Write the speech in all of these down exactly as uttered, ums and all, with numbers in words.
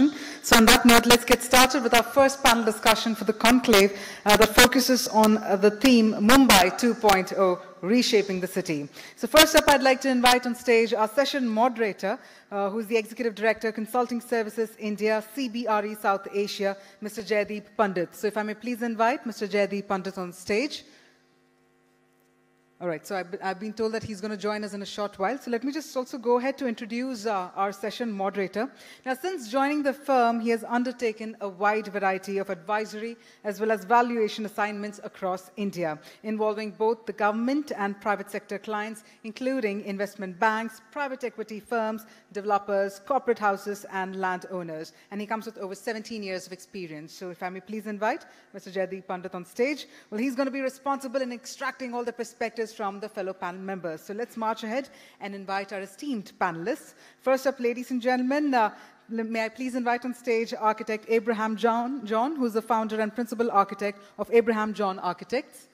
introduction. So on that note, let's get started with our first panel discussion for the conclave uh, that focuses on uh, the theme Mumbai two point oh, Reshaping the City. So first up, I'd like to invite on stage our session moderator, uh, who's the Executive Director, Consulting Services India, C B R E South Asia, Mister Jaideep Pandit. So if I may please invite Mister Jaideep Pandit on stage. All right, so I've, I've been told that he's going to join us in a short while. So let me just also go ahead to introduce uh, our session moderator. Now, since joining the firm, he has undertaken a wide variety of advisory as well as valuation assignments across India, involving both the government and private sector clients, including investment banks, private equity firms, developers, corporate houses, and landowners. And he comes with over seventeen years of experience. So if I may please invite Mister Jaideep Pandit on stage. Well, he's going to be responsible in extracting all the perspectives from the fellow panel members. So let's march ahead and invite our esteemed panelists. First up, ladies and gentlemen, uh, may I please invite on stage architect Abraham John, John, who's the founder and principal architect of Abraham John Architects,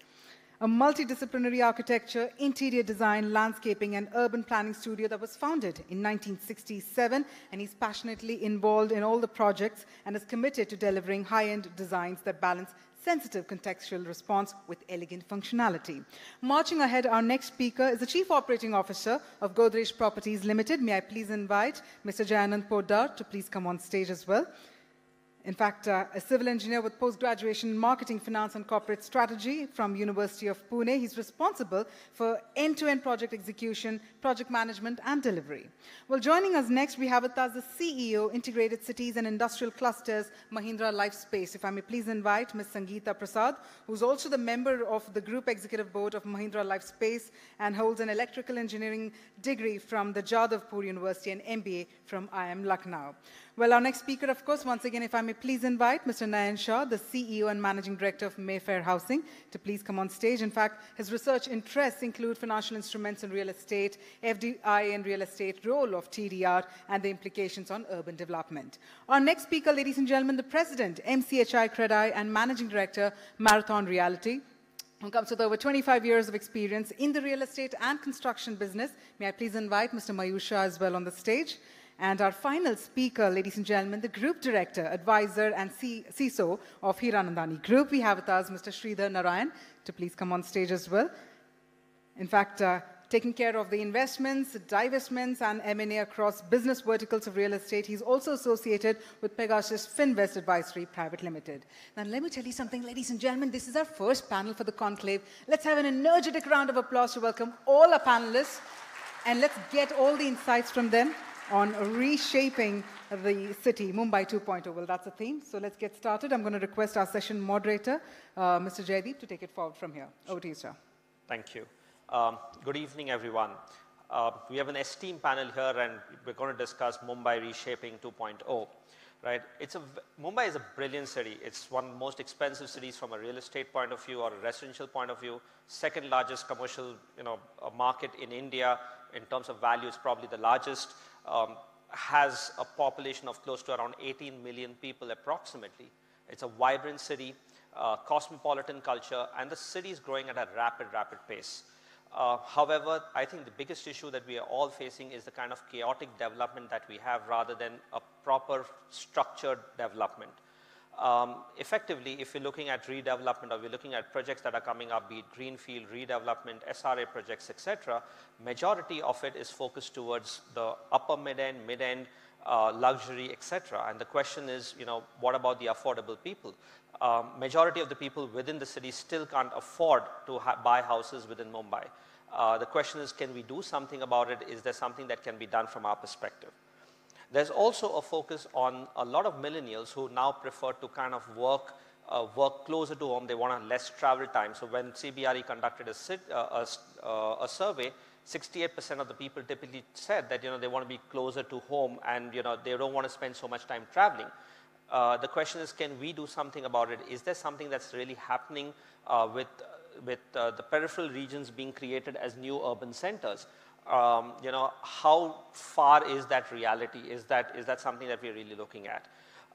a multidisciplinary architecture, interior design, landscaping, and urban planning studio that was founded in nineteen sixty-seven, and he's passionately involved in all the projects and is committed to delivering high-end designs that balance sensitive contextual response with elegant functionality. Marching ahead, our next speaker is the Chief Operating Officer of Godrej Properties Limited. May I please invite Mister Jayanand Poddar to please come on stage as well. In fact, uh, a civil engineer with post-graduation in marketing, finance, and corporate strategy from University of Pune, he's responsible for end-to-end project execution, project management, and delivery. Well, joining us next, we have with us the C E O, Integrated Cities and Industrial Clusters, Mahindra Life Space. If I may please invite Miz Sangeeta Prasad, who's also the member of the Group Executive Board of Mahindra Life Space and holds an electrical engineering degree from the Jadavpur University and M B A from I I M Lucknow. Well, our next speaker, of course, once again, if I may please invite Mister Nayan Shah, the C E O and Managing Director of Mayfair Housing, to please come on stage. In fact, his research interests include financial instruments in real estate, F D I in real estate, role of T D R, and the implications on urban development. Our next speaker, ladies and gentlemen, the President, M C H I Credai, and Managing Director, Marathon Realty, who comes with over twenty-five years of experience in the real estate and construction business. May I please invite Mister Mayur Shah as well on the stage. And our final speaker, ladies and gentlemen, the Group Director, Advisor, and C I S O of Hiranandani Group. We have with us Mister Shridhar Narayan to please come on stage as well. In fact, uh, taking care of the investments, divestments, and M and A across business verticals of real estate, he's also associated with Pegasus Finvest Advisory Private Limited. Now, let me tell you something, ladies and gentlemen. This is our first panel for the conclave. Let's have an energetic round of applause to welcome all our panelists, and let's get all the insights from them on reshaping the city, Mumbai two point oh. Well, that's a theme. So let's get started. I'm going to request our session moderator, uh, Mister Jaideep, to take it forward from here. Over to you, sir. Thank you. Um, good evening, everyone. Uh, we have an esteemed panel here, and we're going to discuss Mumbai reshaping two point oh. Right? It's a, Mumbai is a brilliant city. It's one of the most expensive cities from a real estate point of view or a residential point of view. Second largest commercial, you know, market in India. In terms of value, it's probably the largest. Um, has a population of close to around eighteen million people approximately. It's a vibrant city, uh, cosmopolitan culture, and the city is growing at a rapid, rapid pace. Uh, however, I think the biggest issue that we are all facing is the kind of chaotic development that we have rather than a proper structured development. Um, effectively, if you're looking at redevelopment or we're looking at projects that are coming up, be it greenfield, redevelopment, S R A projects, et cetera, majority of it is focused towards the upper mid-end, mid-end, uh, luxury, et cetera. And the question is, you know, what about the affordable people? Um, majority of the people within the city still can't afford to ha buy houses within Mumbai. Uh, the question is, can we do something about it? Is there something that can be done from our perspective? There's also a focus on a lot of millennials who now prefer to kind of work, uh, work closer to home. They want a less travel time. So when C B R E conducted a, sit, uh, a, uh, a survey, sixty-eight percent of the people typically said that, you know, they want to be closer to home and, you know, they don't want to spend so much time traveling. Uh, the question is, can we do something about it? Is there something that's really happening uh, with, with uh, the peripheral regions being created as new urban centers? Um, you know, how far is that reality? Is that, is that something that we're really looking at?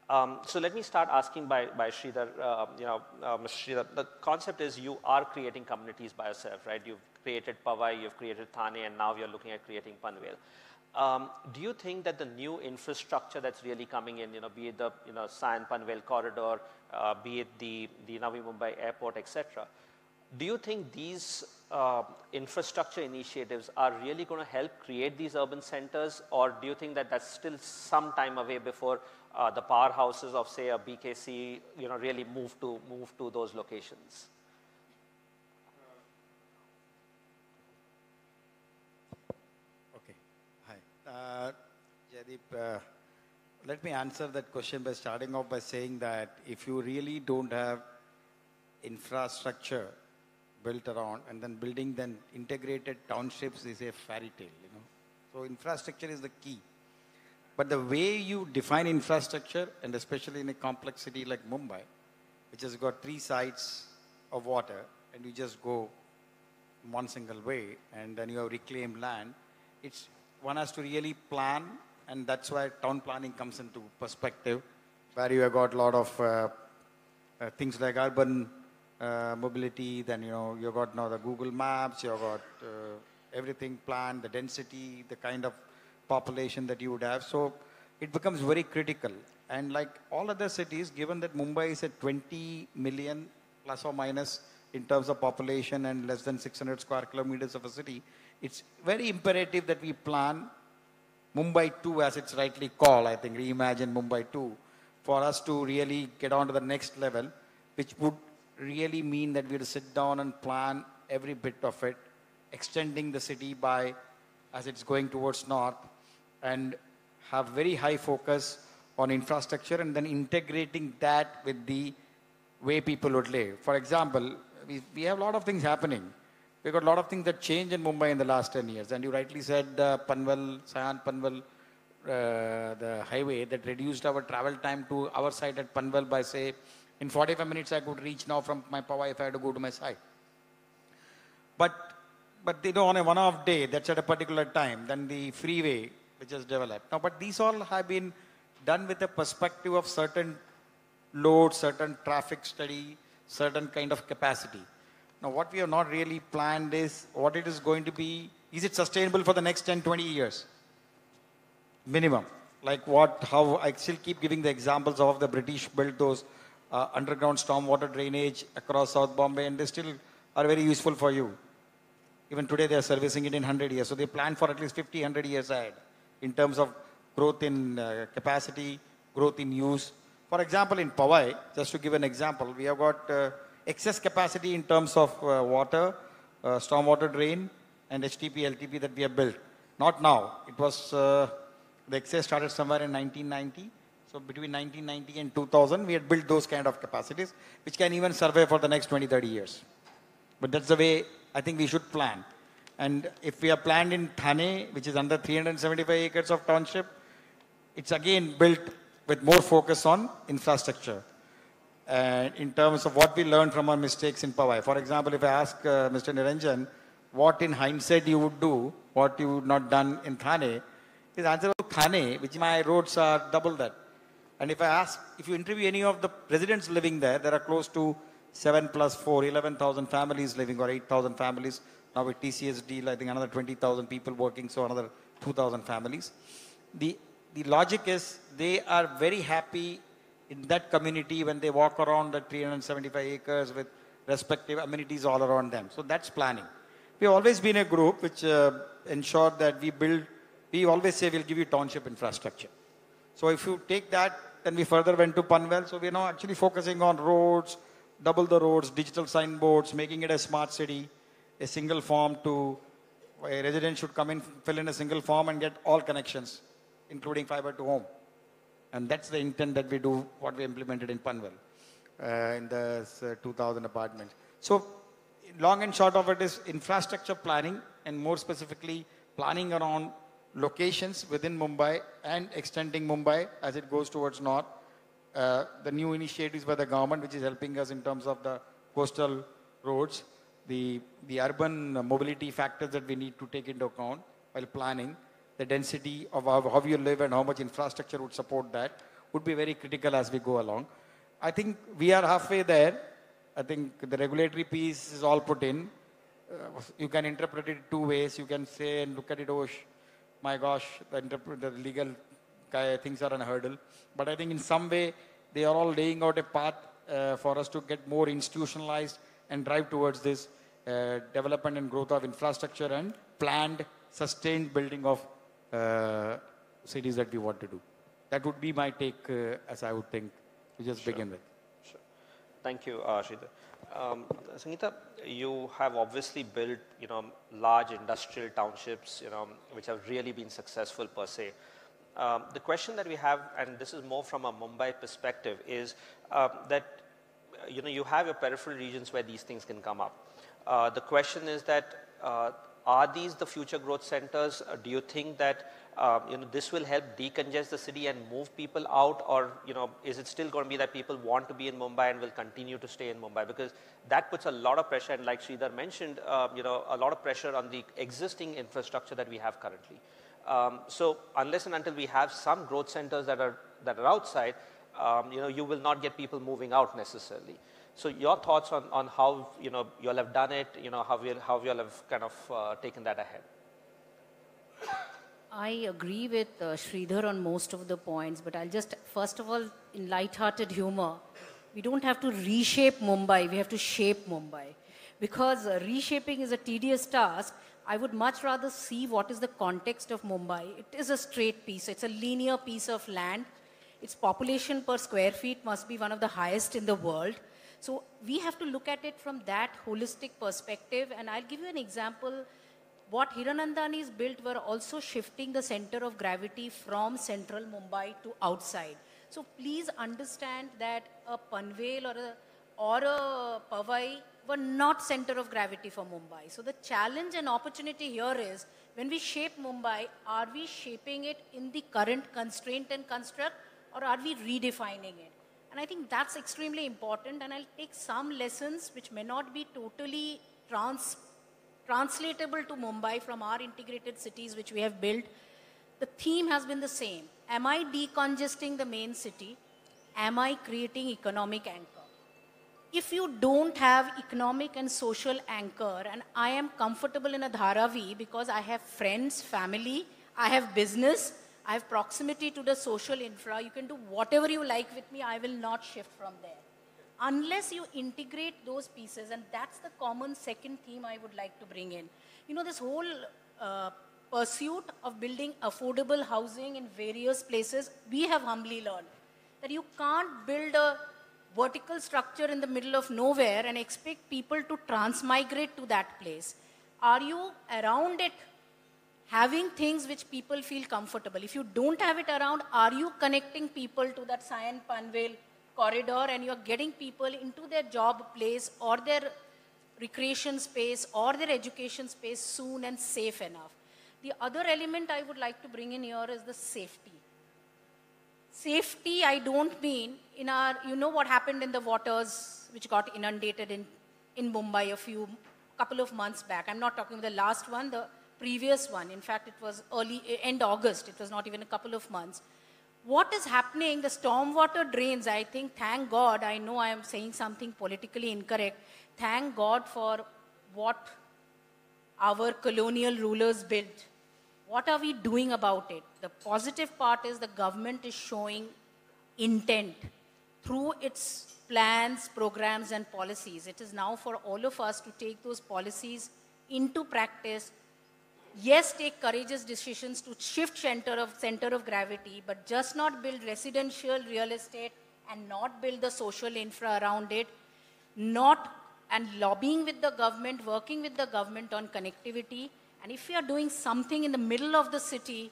Um, so let me start asking by, by Shridhar, uh, you know, uh, Mister Shridhar, the concept is you are creating communities by yourself, right? You've created Powai, you've created Thane, and now you're looking at creating Panvel. Um, do you think that the new infrastructure that's really coming in, you know, be it the you know Sion Panvel corridor, uh, be it the the Navi Mumbai airport, et cetera, do you think these uh, infrastructure initiatives are really going to help create these urban centers, or do you think that that's still some time away before uh, the powerhouses of say a B K C, you know, really move to move to those locations? Uh, Jaideep, uh, let me answer that question by starting off by saying that if you really don't have infrastructure built around, and then building then integrated townships is a fairy tale, you know. So infrastructure is the key. But the way you define infrastructure, and especially in a complex city like Mumbai, which has got three sides of water, and you just go one single way, and then you have reclaimed land, it's one has to really plan, and that's why town planning comes into perspective, where you have got a lot of uh, uh, things like urban uh, mobility, then you know, you've got now the Google Maps, you've got uh, everything planned, the density, the kind of population that you would have. So it becomes very critical. And like all other cities, given that Mumbai is at twenty million plus or minus in terms of population and less than six hundred square kilometers of a city, it's very imperative that we plan Mumbai two, as it's rightly called, I think, reimagine Mumbai two, for us to really get on to the next level, which would really mean that we'll sit down and plan every bit of it, extending the city by, as it's going towards north, and have very high focus on infrastructure, and then integrating that with the way people would live. For example, we, we have a lot of things happening. We've got a lot of things that changed in Mumbai in the last ten years. And you rightly said uh, Panvel, Sion Panvel, uh, the highway that reduced our travel time to our site at Panvel by, say, in forty-five minutes I could reach now from my Powai if I had to go to my site. But, but you know, on a one-off day, that's at a particular time, then the freeway which has developed. Now, but these all have been done with the perspective of certain load, certain traffic study, certain kind of capacity. Now, what we have not really planned is what it is going to be. Is it sustainable for the next ten, twenty years? Minimum. Like what, how, I still keep giving the examples of the British built those uh, underground stormwater drainage across South Bombay, and they still are very useful for you. Even today, they are servicing it in one hundred years. So they plan for at least fifty, one hundred years ahead in terms of growth in uh, capacity, growth in use. For example, in Powai, just to give an example, we have got uh, excess capacity in terms of uh, water, uh, stormwater drain, and H T P, L T P that we have built. Not now. It was, uh, the excess started somewhere in nineteen ninety. So between nineteen ninety and two thousand, we had built those kind of capacities, which can even survive for the next twenty, thirty years. But that's the way I think we should plan. And if we are planned in Thane, which is under three hundred seventy-five acres of township, it's again built with more focus on infrastructure. And uh, in terms of what we learned from our mistakes in Powai. For example, if I ask uh, Mister Niranjan, what in hindsight you would do, what you would not done in Thane, his answer was Thane, which my roads are double that. And if I ask, if you interview any of the residents living there, there are close to seven plus four, eleven thousand families living, or eight thousand families. Now with T C S deal, I think another twenty thousand people working, so another two thousand families. The, the logic is they are very happy in that community when they walk around the three hundred seventy-five acres with respective amenities all around them. So that's planning. We've always been a group which uh, ensured that we build, we always say we'll give you township infrastructure. So if you take that, then we further went to Panvel. So we're now actually focusing on roads, double the roads, digital signboards, making it a smart city, a single form to, a resident should come in, fill in a single form and get all connections, including fiber to home. And that's the intent that we do, what we implemented in Panvel, uh, in the uh, two thousand apartments. So long and short of it is infrastructure planning, and more specifically planning around locations within Mumbai and extending Mumbai as it goes towards north. Uh, the new initiatives by the government, which is helping us in terms of the coastal roads, the, the urban mobility factors that we need to take into account while planning. The density of how you live and how much infrastructure would support that would be very critical as we go along. I think we are halfway there. I think the regulatory piece is all put in. Uh, you can interpret it two ways. You can say and look at it, oh, my gosh, the, the legal guy, things are a hurdle. But I think in some way, they are all laying out a path uh, for us to get more institutionalized and drive towards this uh, development and growth of infrastructure and planned, sustained building of uh, cities that we want to do. That would be my take, uh, as I would think, to just sure. begin with. Sure. Thank you, uh, Shridhar. Um, Sangeeta, you have obviously built, you know, large industrial townships, you know, which have really been successful per se. Um, the question that we have, and this is more from a Mumbai perspective, is uh, that, you know, you have your peripheral regions where these things can come up. Uh, the question is that, uh, are these the future growth centers? Do you think that, uh, you know, this will help decongest the city and move people out, or, you know, is it still going to be that people want to be in Mumbai and will continue to stay in Mumbai? Because that puts a lot of pressure, and like Shridhar mentioned, uh, you know, a lot of pressure on the existing infrastructure that we have currently. Um, so unless and until we have some growth centers that are that are outside, um, you know, you will not get people moving out necessarily. So your thoughts on on how, you know, you all have done it, you know, how we how you all have kind of uh, taken that ahead. I agree with uh, Shridhar on most of the points, but I'll just first of all, in light-hearted humor, we don't have to reshape Mumbai. We have to shape Mumbai, because uh, reshaping is a tedious task. I would much rather see what is the context of Mumbai. It is a straight piece. It's a linear piece of land. Its population per square feet must be one of the highest in the world. So we have to look at it from that holistic perspective. And I'll give you an example. What Hiranandani's built were also shifting the center of gravity from central Mumbai to outside. So please understand that a Panvel or a, or a Powai were not center of gravity for Mumbai. So the challenge and opportunity here is, when we shape Mumbai, are we shaping it in the current constraint and construct, or are we redefining it? And I think that's extremely important, and I'll take some lessons which may not be totally trans translatable to Mumbai from our integrated cities which we have built. The theme has been the same. Am I decongesting the main city? Am I creating economic anchor? If you don't have economic and social anchor, and I am comfortable in a Dharavi because I have friends, family, I have business, I have proximity to the social infra, you can do whatever you like with me, I will not shift from there. Unless you integrate those pieces, and that's the common second theme I would like to bring in. You know, this whole uh, pursuit of building affordable housing in various places, we have humbly learned that you can't build a vertical structure in the middle of nowhere and expect people to transmigrate to that place. Are you around it having things which people feel comfortable? If you don't have it around, are you connecting people to that Sion Panvel corridor, and you're getting people into their job place or their recreation space or their education space soon and safe enough? The other element I would like to bring in here is the safety. Safety, I don't mean in our, you know what happened in the waters which got inundated in, in Mumbai a few, couple of months back. I'm not talking the last one, the previous one. In fact, it was early, end August. It was not even a couple of months. What is happening, the stormwater drains, I think, thank God, I know I am saying something politically incorrect. Thank God for what our colonial rulers built. What are we doing about it? The positive part is the government is showing intent through its plans, programs, and policies. It is now for all of us to take those policies into practice. Yes, take courageous decisions to shift center of, center of gravity, but just not build residential real estate and not build the social infra around it, not and lobbying with the government, working with the government on connectivity. And if you are doing something in the middle of the city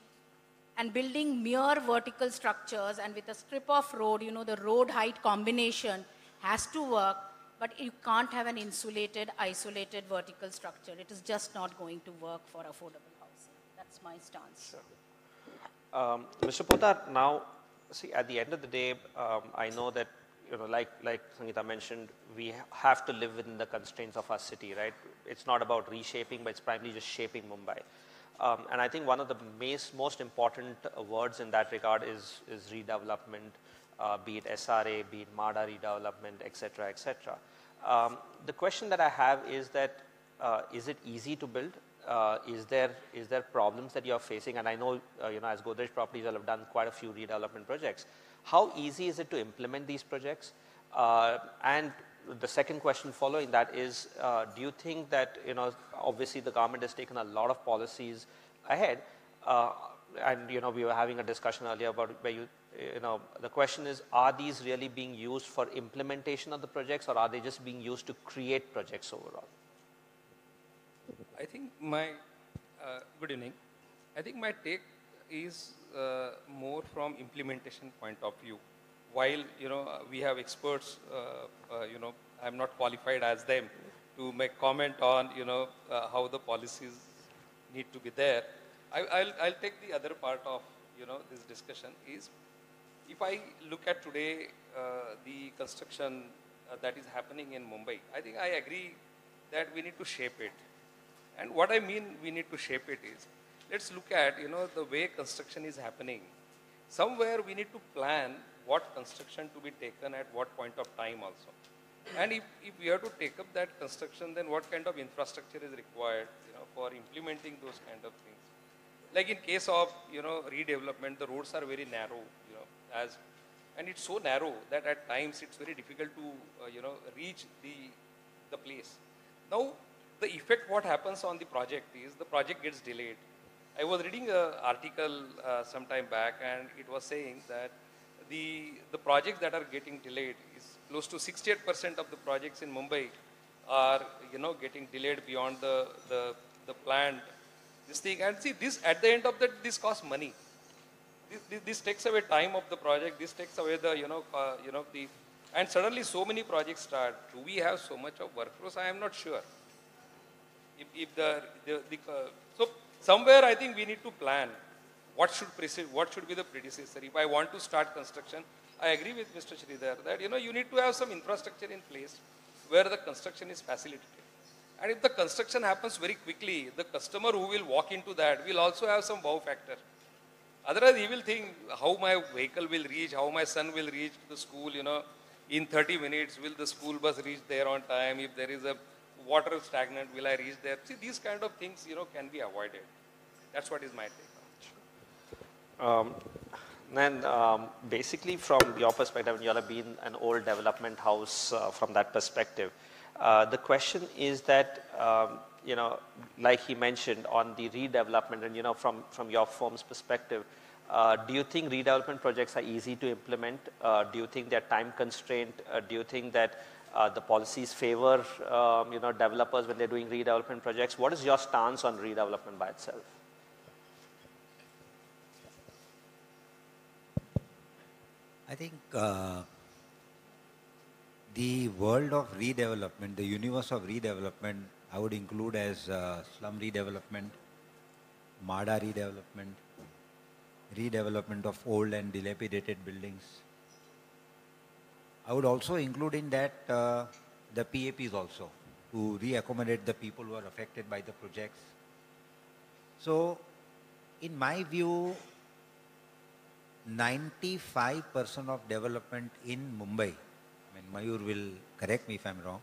and building mere vertical structures and with a strip of road, you know, the road height combination has to work, but you can't have an insulated, isolated vertical structure. It is just not going to work for affordable housing. That's my stance. Sure. Um, Mister Poddar, now, see, at the end of the day, um, I know that, you know, like, like Sangeeta mentioned, we have to live within the constraints of our city, right? It's not about reshaping, but it's primarily just shaping Mumbai. Um, and I think one of the most important words in that regard is, is redevelopment, uh, be it S R A, be it M M R D A redevelopment, et cetera, et cetera. Um, the question that I have is that, uh, is it easy to build? uh, is there is there problems that you're facing? And I know, uh, you know, as Godrej Properties, I've done quite a few redevelopment projects. How easy is it to implement these projects? Uh, and the second question following that is, uh, do you think that, you know, obviously the government has taken a lot of policies ahead, uh, and, you know, we were having a discussion earlier about where you, you know, the question is, are these really being used for implementation of the projects, or are they just being used to create projects overall? I think my, uh, good evening, I think my take is uh, more from implementation point of view. While, you know, we have experts, uh, uh, you know, I'm not qualified as them to make comment on, you know, uh, how the policies need to be there. I, I'll, I'll take the other part of, you know, this discussion is, if I look at today, uh, the construction uh, that is happening in Mumbai, I think I agree that we need to shape it. And what I mean we need to shape it is, let's look at, you know, the way construction is happening. Somewhere we need to plan what construction to be taken at what point of time also. And if, if we have to take up that construction, then what kind of infrastructure is required, you know, for implementing those kind of things. Like in case of, you know, redevelopment, the roads are very narrow, you know, as, and it's so narrow that at times it's very difficult to, uh, you know, reach the, the place. Now, the effect what happens on the project is the project gets delayed. I was reading an article uh, some time back, and it was saying that the, the projects that are getting delayed is close to sixty-eight percent of the projects in Mumbai are, you know, getting delayed beyond the, the, the planned, this thing. And see, this at the end of that, this costs money. This, this, this takes away time of the project. This takes away the, you know, uh, you know, the, and suddenly so many projects start. Do we have so much of workforce? I am not sure. If, if the, the, the uh, so somewhere I think we need to plan what should precede, what should be the predecessor. If I want to start construction, I agree with Mister Shridhar that, you know, you need to have some infrastructure in place where the construction is facilitated. And if the construction happens very quickly, the customer who will walk into that will also have some wow factor. Otherwise, he will think how my vehicle will reach, how my son will reach the school, you know, in thirty minutes, will the school bus reach there on time? If there is a water stagnant, will I reach there? See, these kind of things, you know, can be avoided. That's what is my take. Um, and um, basically from your perspective, you all have been an old development house uh, from that perspective. Uh, the question is that, um, you know, like he mentioned on the redevelopment and, you know, from, from your firm's perspective, uh, do you think redevelopment projects are easy to implement? Uh, do you think they're time constrained? Uh, do you think that Uh, the policies favor, um, you know, developers when they're doing redevelopment projects? What is your stance on redevelopment by itself? I think uh, the world of redevelopment, the universe of redevelopment, I would include as uh, slum redevelopment, M A D A redevelopment, redevelopment of old and dilapidated buildings. I would also include in that uh, the P A Ps also, to re-accommodate the people who are affected by the projects. So, in my view, ninety-five percent of development in Mumbai, I mean, Mayur will correct me if I'm wrong,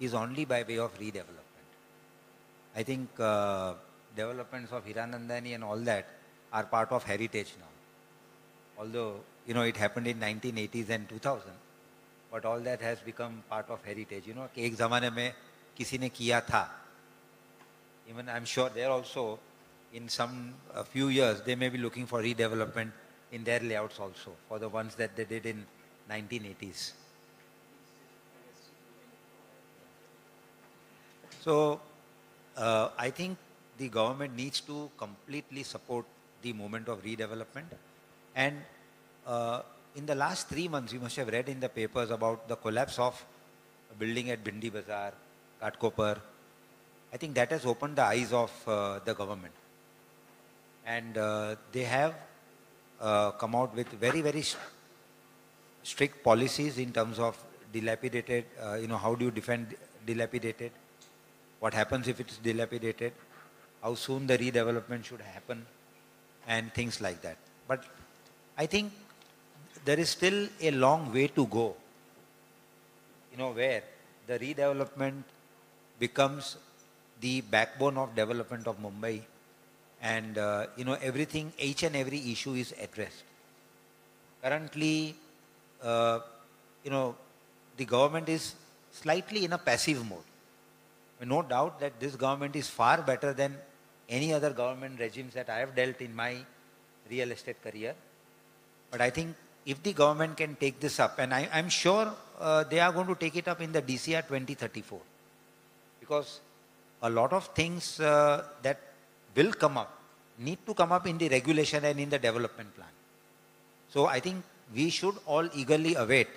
is only by way of redevelopment. I think uh, developments of Hiranandani and all that are part of heritage now. Although, you know, it happened in nineteen eighties and two thousand. But all that has become part of heritage. You know, ek zamane mein kisi ne kiya tha. Even I'm sure there also, in some a few years, they may be looking for redevelopment in their layouts also, for the ones that they did in nineteen eighties. So, uh, I think the government needs to completely support the movement of redevelopment. And uh, in the last three months, you must have read in the papers about the collapse of a building at Bindi Bazaar, Ghatkopar. I think that has opened the eyes of uh, the government. And uh, they have uh, come out with very, very st strict policies in terms of dilapidated, uh, you know, how do you defend dilapidated? What happens if it's dilapidated? How soon the redevelopment should happen? And things like that. But I think there is still a long way to go, you know, where the redevelopment becomes the backbone of development of Mumbai, and uh, you know, everything, each and every issue is addressed. Currently, uh, you know, the government is slightly in a passive mode. No doubt that this government is far better than any other government regimes that I have dealt in my real estate career. But I think if the government can take this up, and I, I'm sure uh, they are going to take it up in the D C R twenty thirty-four, because a lot of things uh, that will come up need to come up in the regulation and in the development plan. So I think we should all eagerly await.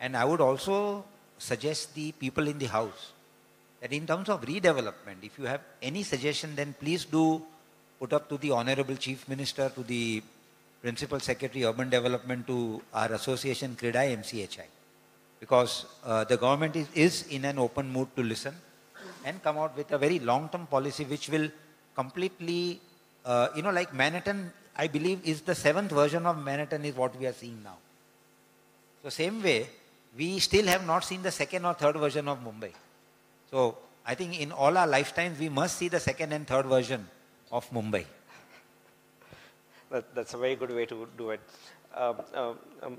And I would also suggest the people in the house that in terms of redevelopment, if you have any suggestion, then please do put up to the Honorable Chief Minister, to the Principal Secretary Urban Development, to our association CREDAI M C H I, because uh, the government is, is in an open mood to listen and come out with a very long-term policy which will completely, uh, you know, like Manhattan, I believe is the seventh version of Manhattan is what we are seeing now. So same way, we still have not seen the second or third version of Mumbai. So I think in all our lifetimes, we must see the second and third version of Mumbai. That, that's a very good way to do it. Um, um,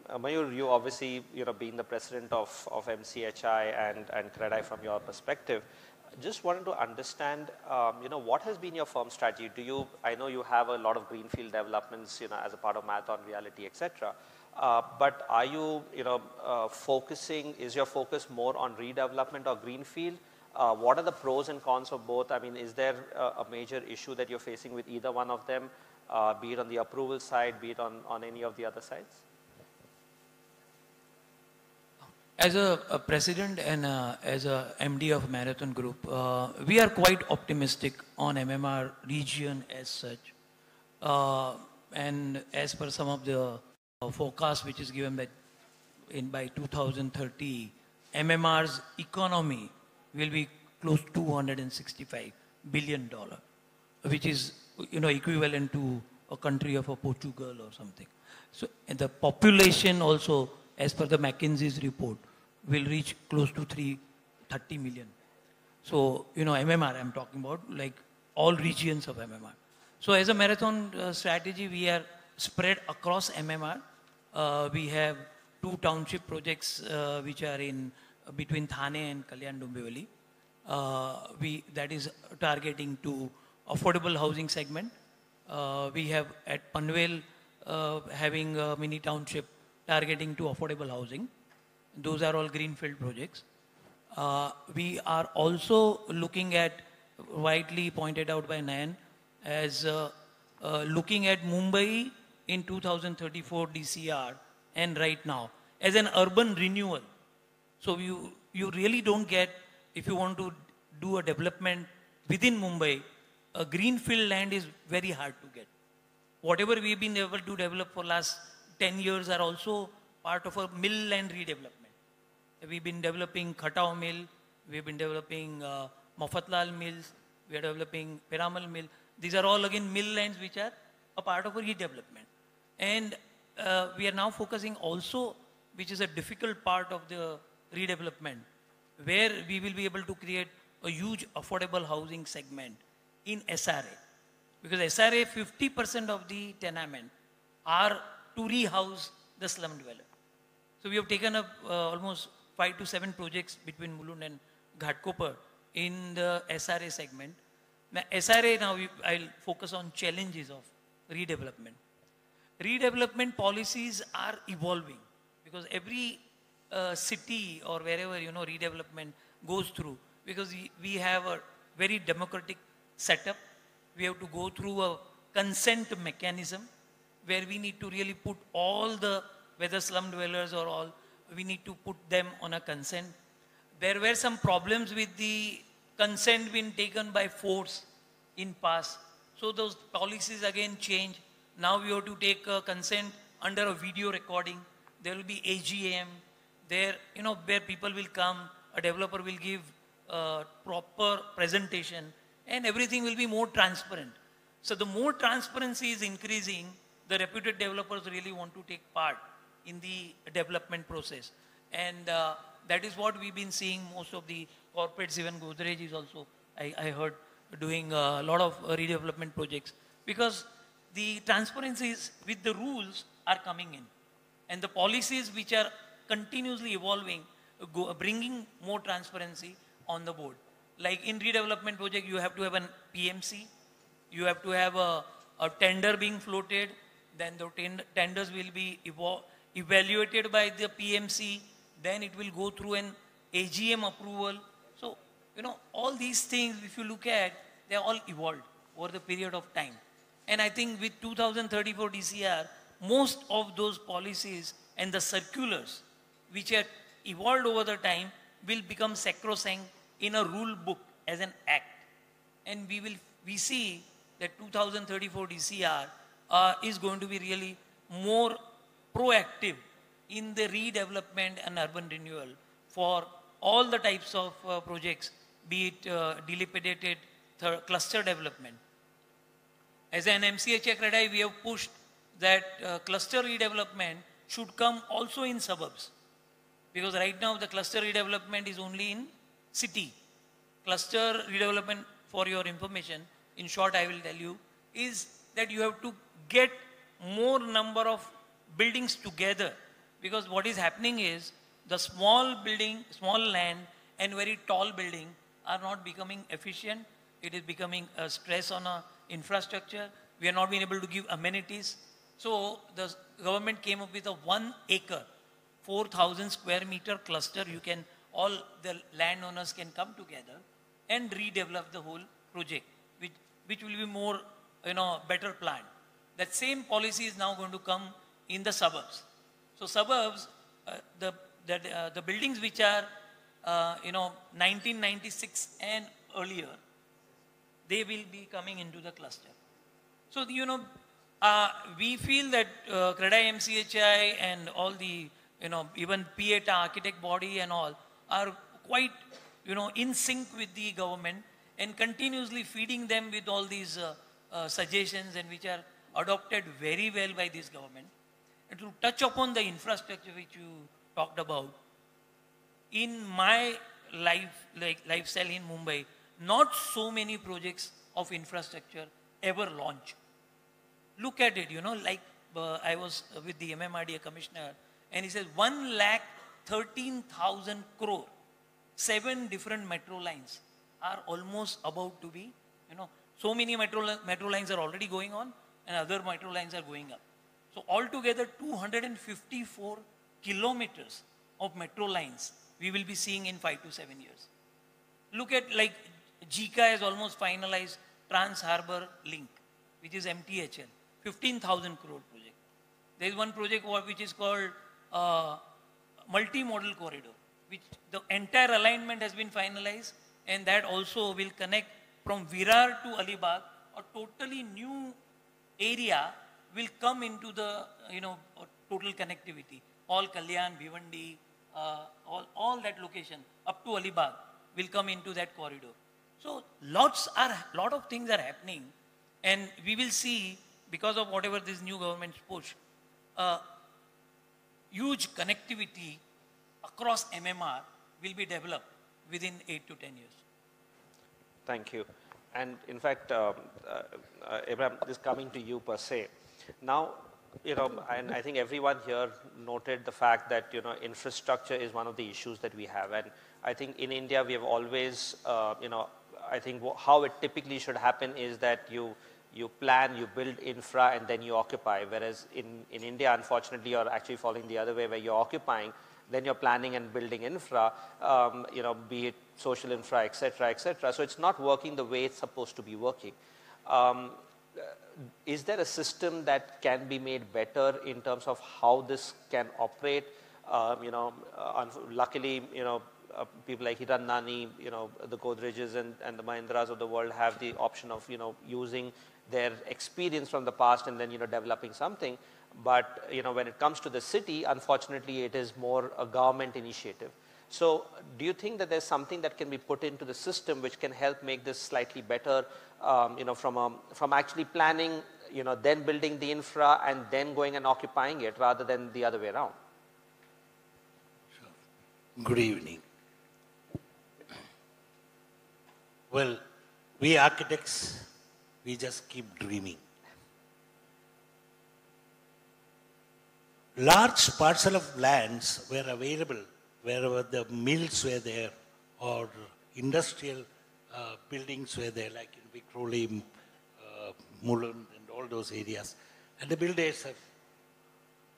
um, Mayur, you obviously, you know, being the president of, of M C H I and, and CREDAI from your perspective, just wanted to understand, um, you know, what has been your firm's strategy? Do you, I know you have a lot of greenfield developments, you know, as a part of Marathon, Reality, et cetera. Uh, but are you, you know, uh, focusing, is your focus more on redevelopment or greenfield? Uh, what are the pros and cons of both? I mean, is there a, a major issue that you're facing with either one of them, uh, be it on the approval side, be it on, on any of the other sides? As a, a president and a, as a M D of Marathon Group, uh, we are quite optimistic on M M R region as such. Uh, and as per some of the uh, forecasts which is given that in by two thousand thirty, M M R's economy will be close to two hundred sixty-five billion dollars, which is, you know, equivalent to a country of a Portugal or something. So, and the population also, as per the McKinsey's report, will reach close to three hundred thirty million. So, you know, M M R I'm talking about, like all regions of M M R. So as a Marathon uh, strategy, we are spread across M M R. Uh, we have two township projects uh, which are in between Thane and Kalyan Dombivli. Uh, we, that is targeting to affordable housing segment. Uh, we have at Panvel uh, having a mini township targeting to affordable housing. Those are all greenfield projects. Uh, we are also looking at, widely pointed out by Nayan, as uh, uh, looking at Mumbai in two thousand thirty-four D C R and right now as an urban renewal. So you, you really don't get, if you want to do a development within Mumbai, a greenfield land is very hard to get. Whatever we've been able to develop for last ten years are also part of a mill and redevelopment. We've been developing Khatau mill, we've been developing uh, Mafatlal mills, we are developing Piramal mill. These are all again mill lands which are a part of a redevelopment. And uh, we are now focusing also, which is a difficult part of the redevelopment, where we will be able to create a huge affordable housing segment in S R A. Because S R A, fifty percent of the tenement are to rehouse the slum dweller. So we have taken up uh, almost five to seven projects between Mulund and Ghatkopar in the S R A segment. Now S R A, now we, I'll focus on challenges of redevelopment. Redevelopment policies are evolving because every Uh, city or wherever, you know, redevelopment goes through, because we, we have a very democratic setup. We have to go through a consent mechanism where we need to really put all the, whether slum dwellers or all, we need to put them on a consent. There were some problems with the consent being taken by force in past. So those policies again change. Now we have to take a consent under a video recording. There will be A G M. There, you know, where people will come, a developer will give a proper presentation and everything will be more transparent. So the more transparency is increasing, the reputed developers really want to take part in the development process. And uh, that is what we've been seeing most of the corporates, even Godrej is also I, I heard, doing a lot of redevelopment projects, because the transparencies with the rules are coming in, and the policies which are continuously evolving, go, bringing more transparency on the board. Like in redevelopment project, you have to have an P M C, you have to have a, a tender being floated, then the tend tenders will be evo evaluated by the P M C, then it will go through an A G M approval. So, you know, all these things, if you look at, they are all evolved over the period of time. And I think with two thousand thirty-four D C R, most of those policies and the circulars which are evolved over the time will become sacrosanct in a rule book as an act. And we will we see that two thousand thirty-four D C R uh, is going to be really more proactive in the redevelopment and urban renewal for all the types of uh, projects, be it uh, dilapidated cluster development. As an M C H I Credai, we have pushed that uh, cluster redevelopment should come also in suburbs, because right now the cluster redevelopment is only in city. Cluster redevelopment, for your information, in short I will tell you, is that you have to get more number of buildings together, because what is happening is the small building, small land and very tall building are not becoming efficient. It is becoming a stress on our infrastructure. We are not being able to give amenities. So the government came up with a one acre, four thousand square meter cluster. You can, all the landowners can come together and redevelop the whole project, which, which will be more, you know, better planned. That same policy is now going to come in the suburbs. So suburbs, uh, the, the, uh, the buildings which are, uh, you know, nineteen ninety-six and earlier, they will be coming into the cluster. So, you know, uh, we feel that uh, CREDAI, M C H I and all the, you know, even P E T A, architect body and all are quite, you know, in sync with the government and continuously feeding them with all these uh, uh, suggestions, and which are adopted very well by this government. And to touch upon the infrastructure which you talked about, in my life, like lifestyle in Mumbai, not so many projects of infrastructure ever launch. Look at it, you know, like uh, I was with the M M R D A commissioner, and he says one lakh thirteen thousand crore, seven different metro lines are almost about to be, you know, so many metro, metro lines are already going on and other metro lines are going up. So altogether two hundred fifty-four kilometers of metro lines we will be seeing in five to seven years. Look at, like, G C A has almost finalized Trans Harbour Link, which is M T H L, fifteen thousand crore project. There is one project which is called uh, Multimodal Corridor, which the entire alignment has been finalized, and that also will connect from Virar to Alibag. A totally new area will come into the, you know, total connectivity. All Kalyan, Bhiwandi, uh, all, all that location up to Alibag will come into that corridor. So lots are, lot of things are happening, and we will see, because of whatever this new government's push, uh, huge connectivity across M M R will be developed within eight to ten years. Thank you. And in fact, um, uh, uh, Abraham, this coming to you per se. Now, you know, and I think everyone here noted the fact that, you know, infrastructure is one of the issues that we have. And I think in India, we have always, uh, you know, I think how it typically should happen is that you, you plan, you build infra, and then you occupy. Whereas in, in India, unfortunately, you're actually following the other way, where you're occupying, then you're planning and building infra, um, you know, be it social infra, et cetera, et cetera. So it's not working the way it's supposed to be working. Um, is there a system that can be made better in terms of how this can operate? Um, you know, uh, luckily, you know, Uh, people like Hiranani, you know, the Godrejes and, and the Mahindras of the world have the option of, you know, using their experience from the past and then, you know, developing something. But, you know, when it comes to the city, unfortunately, it is more a government initiative. So do you think that there's something that can be put into the system which can help make this slightly better, um, you know, from, um, from actually planning, you know, then building the infra and then going and occupying it, rather than the other way around? Sure. Good evening. Well, We architects, we just keep dreaming. Large parcel of lands were available wherever the mills were there or industrial uh, buildings were there, like in Vikhroli, uh, Mulund and all those areas. And the builders have,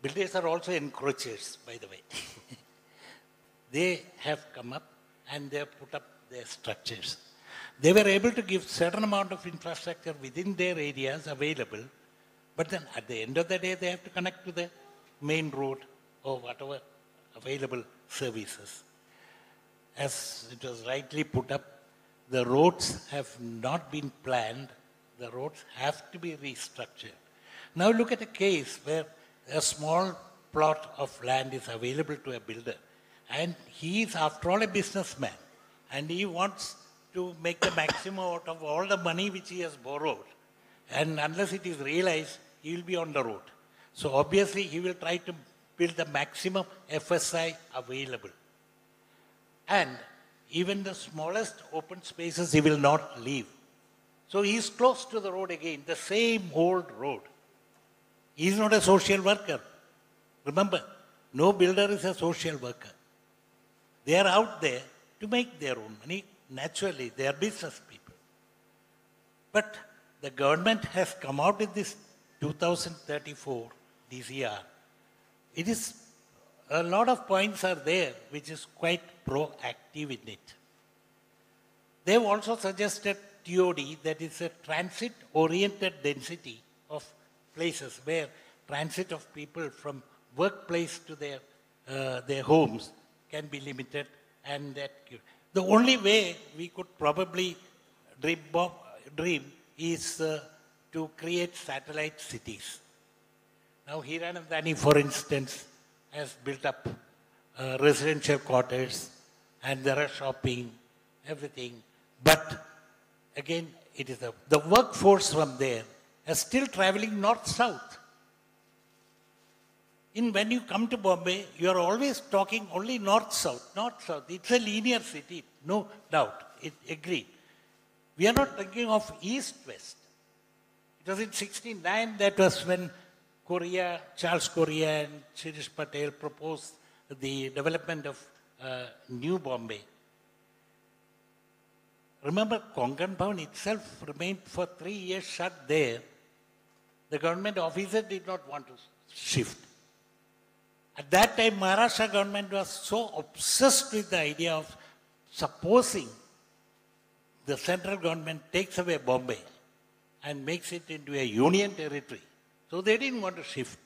builders are also encroachers, by the way. They have come up and they have put up their structures. They were able to give certain amount of infrastructure within their areas available, but then at the end of the day, they have to connect to the main road or whatever available services. As it was rightly put up, the roads have not been planned. The roads have to be restructured. Now look at a case where a small plot of land is available to a builder, and he is after all a businessman, and he wants to make the maximum out of all the money which he has borrowed, and unless it is realized, he will be on the road. So obviously he will try to build the maximum F S I available, and even the smallest open spaces he will not leave. So he is close to the road again, the same old road. He is not a social worker. Remember, no builder is a social worker. They are out there to make their own money. Naturally, they are business people. But the government has come out with this two thousand thirty-four D C R. It is, a lot of points are there, which is quite proactive in it. They have also suggested T O D, that is a transit-oriented density of places where transit of people from workplace to their, uh, their homes can be limited, and that the only way we could probably dream, dream is uh, to create satellite cities. Now, Hiranand Dani, for instance, has built up uh, residential quarters, and there are shopping, everything. But again, it is a, the workforce from there is still traveling north-south. In when you come to Bombay, you are always talking only north-south, north-south. It's a linear city, no doubt. It agreed. We are not thinking of east-west. It was in sixty-nine that was when Korea, Charles Korea and Shirish Patel proposed the development of uh, New Bombay. Remember, Konkan Bhavan itself remained for three years shut there. The government officer did not want to shift. At that time, Maharashtra government was so obsessed with the idea of supposing the central government takes away Bombay and makes it into a union territory. So they didn't want to shift.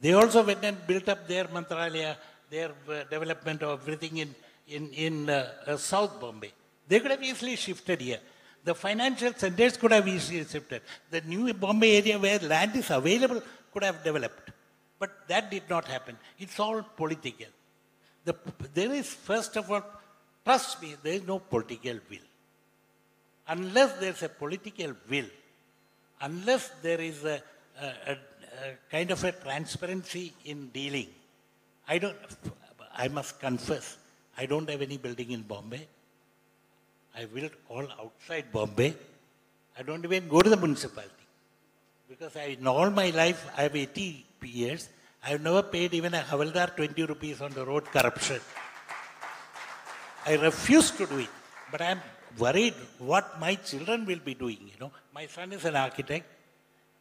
They also went and built up their Mantralaya, their uh, development of everything in, in, in uh, uh, South Bombay. They could have easily shifted here. The financial centers could have easily shifted. The new Bombay area where land is available could have developed. But that did not happen. It's all political. The, there is, first of all, trust me, there is no political will. Unless there is a political will, unless there is a, a, a, a kind of a transparency in dealing. I don't, I must confess, I don't have any building in Bombay. I built all outside Bombay. I don't even go to the municipality. Because I, in all my life, I have eighty years, I have never paid even a Havaldar twenty rupees on the road corruption. I refuse to do it. But I am worried what my children will be doing, you know. My son is an architect.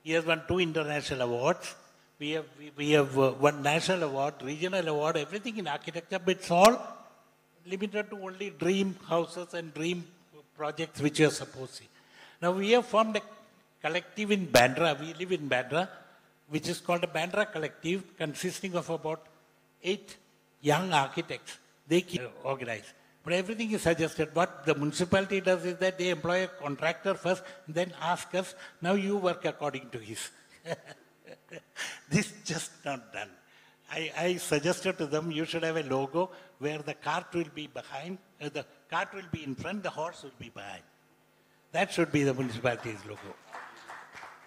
He has won two international awards. We have, we, we have uh, won national award, regional award, everything in architecture. But it's all limited to only dream houses and dream projects which you are supposing. Now, we have formed a collective in Bandra. We live in Bandra, which is called a Bandra collective, consisting of about eight young architects. They keep organized. But everything is suggested. What the municipality does is that they employ a contractor first, and then ask us, now you work according to his. This is just not done. I, I suggested to them, you should have a logo where the cart will be behind, uh, the cart will be in front, the horse will be behind. That should be the municipality's logo.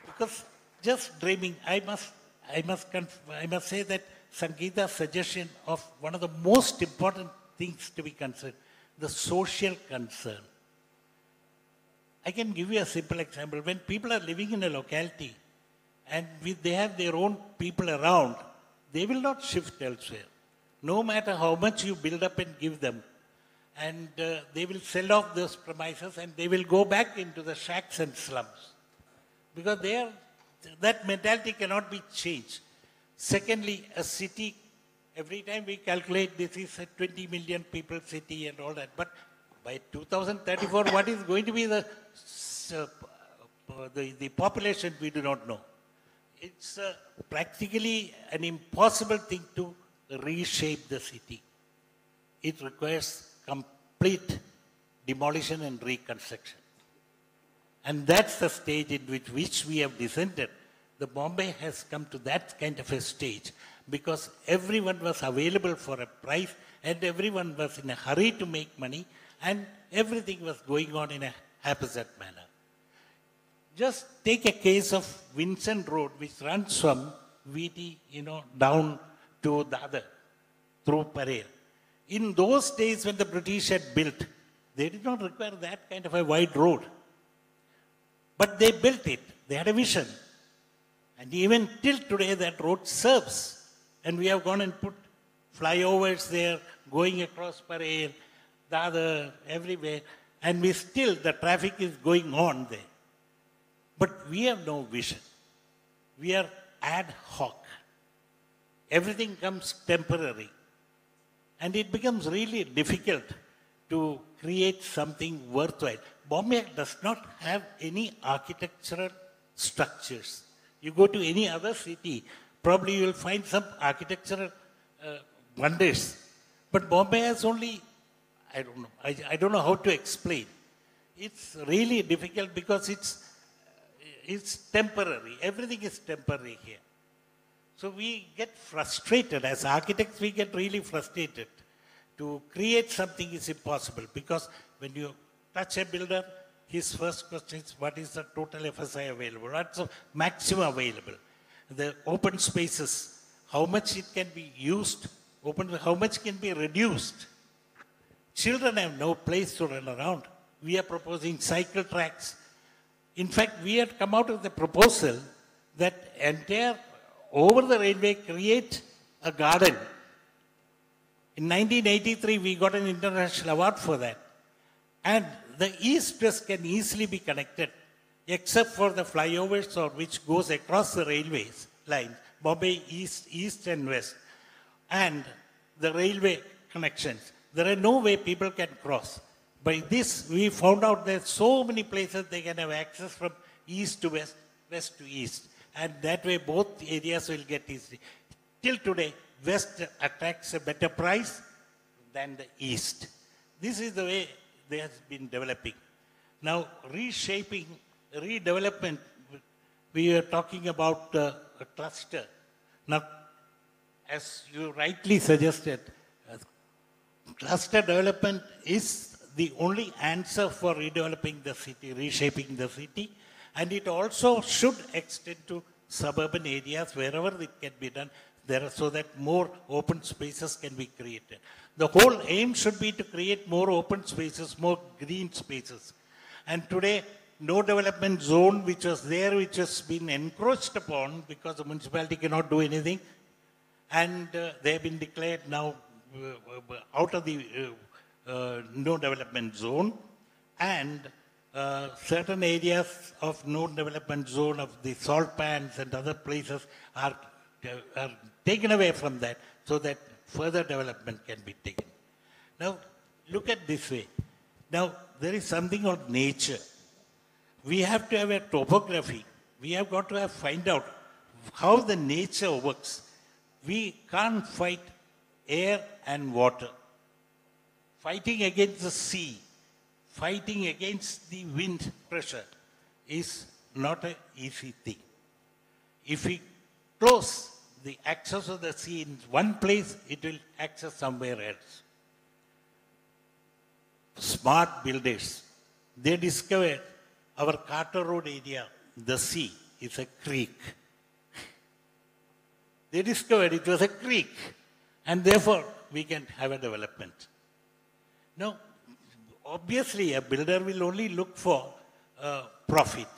Because just dreaming, I must, I must, I must say that Sangeeta's suggestion of one of the most important things to be concerned, the social concern. I can give you a simple example. When people are living in a locality and they have their own people around, they will not shift elsewhere, no matter how much you build up and give them. And uh, they will sell off those premises and they will go back into the shacks and slums. Because they are, that mentality cannot be changed. Secondly, a city, every time we calculate this is a twenty million people city and all that. But by two thousand thirty-four, what is going to be the, uh, the, the population, we do not know. It's uh, practically an impossible thing to reshape the city. It requires complete demolition and reconstruction. And that's the stage in which, which we have descended. The Bombay has come to that kind of a stage because everyone was available for a price and everyone was in a hurry to make money and everything was going on in a haphazard manner. Just take a case of Vincent Road, which runs from V T, you know, down to Dadar through Parel. In those days when the British had built, they did not require that kind of a wide road. But they built it. They had a vision. And even till today, that road serves. And we have gone and put flyovers there, going across Parel, Dadar, everywhere. And we still, the traffic is going on there. But we have no vision. We are ad hoc. Everything comes temporary. And it becomes really difficult to create something worthwhile. Bombay does not have any architectural structures. You go to any other city, probably you will find some architectural uh, wonders. But Bombay has only, I don't know, I, I don't know how to explain. It's really difficult because it's, it's temporary. Everything is temporary here. So we get frustrated. As architects, we get really frustrated. To create something is impossible because when you touch a builder, his first question is, what is the total F S I available? What's the maximum available? The open spaces, how much it can be used, open, how much can be reduced? Children have no place to run around. We are proposing cycle tracks. In fact, we had come out with the proposal that entire over the railway, create a garden. In nineteen eighty-three, we got an international award for that. And the east-west can easily be connected, except for the flyovers or which goes across the railways lines, Bombay east, east and west, and the railway connections. There are no way people can cross. By this, we found out there are so many places they can have access from east to west, west to east. And that way both areas will get easy. Till today, West attracts a better price than the East. This is the way they have been developing. Now, reshaping, redevelopment, we are talking about uh, a cluster. Now, as you rightly suggested, uh, cluster development is the only answer for redeveloping the city, reshaping the city. And it also should extend to suburban areas wherever it can be done, there are, so that more open spaces can be created. The whole aim should be to create more open spaces, more green spaces. And today, no development zone which was there, which has been encroached upon because the municipality cannot do anything. And uh, they have been declared now uh, out of the uh, uh, no development zone. And Uh, certain areas of no development zone of the salt pans and other places are, uh, are taken away from that so that further development can be taken. Now, look at this way. Now, there is something on nature. We have to have a topography. We have got to have find out how the nature works. We can't fight air and water. Fighting against the sea, fighting against the wind pressure is not an easy thing. If we close the access of the sea in one place, it will access somewhere else. Smart builders, they discovered our Carter Road area, the sea is a creek. They discovered it was a creek and therefore we can have a development. Now, obviously, a builder will only look for uh, profit.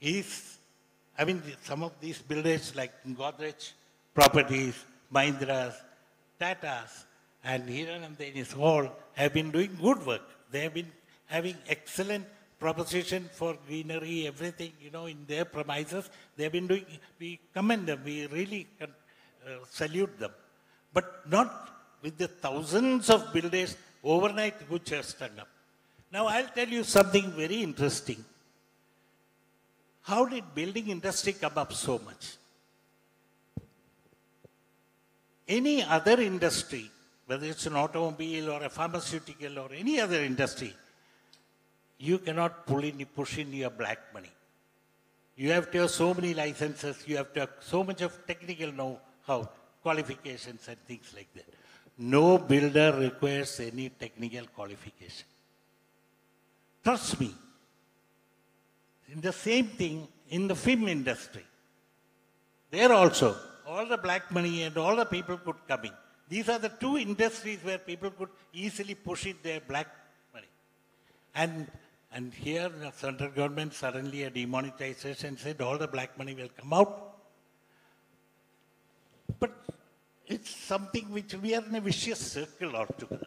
If, I mean, some of these builders like Godrej Properties, Mahindras, Tatas, and Hiranand Denis all have been doing good work. They have been having excellent proposition for greenery, everything, you know, in their premises. They have been doing, we commend them, we really uh, salute them. But not with the thousands of builders overnight who just turned up. Now, I'll tell you something very interesting. How did building industry come up so much? Any other industry, whether it's an automobile or a pharmaceutical or any other industry, you cannot pull in, push in your black money. You have to have so many licenses, you have to have so much of technical know-how, qualifications and things like that. No builder requires any technical qualification. Trust me. In the same thing in the film industry. There also, all the black money and all the people could come in. These are the two industries where people could easily push in their black money. And, and here the central government suddenly a demonetization said all the black money will come out. But it's something which we are in a vicious circle altogether.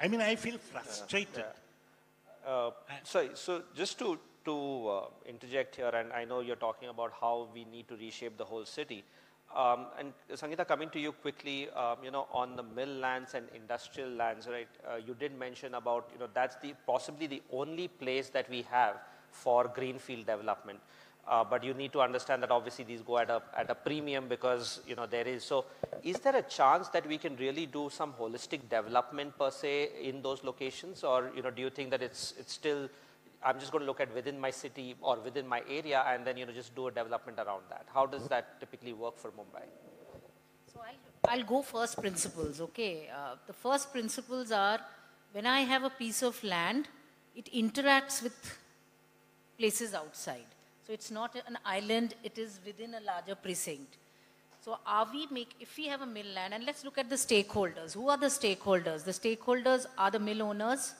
I mean, I feel frustrated. Yeah. Uh, sorry, so just to, to uh, interject here, and I know you're talking about how we need to reshape the whole city. Um, and Sangeeta, coming to you quickly, um, you know, on the mill lands and industrial lands, right? Uh, you did mention about, you know, that's the possibly the only place that we have for greenfield development. Uh, but you need to understand that obviously these go at a, at a premium because, you know, there is. So is there a chance that we can really do some holistic development per se in those locations? Or, you know, do you think that it's, it's still, I'm just going to look at within my city or within my area and then, you know, just do a development around that? How does that typically work for Mumbai? So I'll, I'll go first principles, okay? Uh, the first principles are when I have a piece of land, it interacts with places outside. So it's not an island, it is within a larger precinct. So are we make, if we have a mill land, and let's look at the stakeholders. Who are the stakeholders? The stakeholders are the mill owners,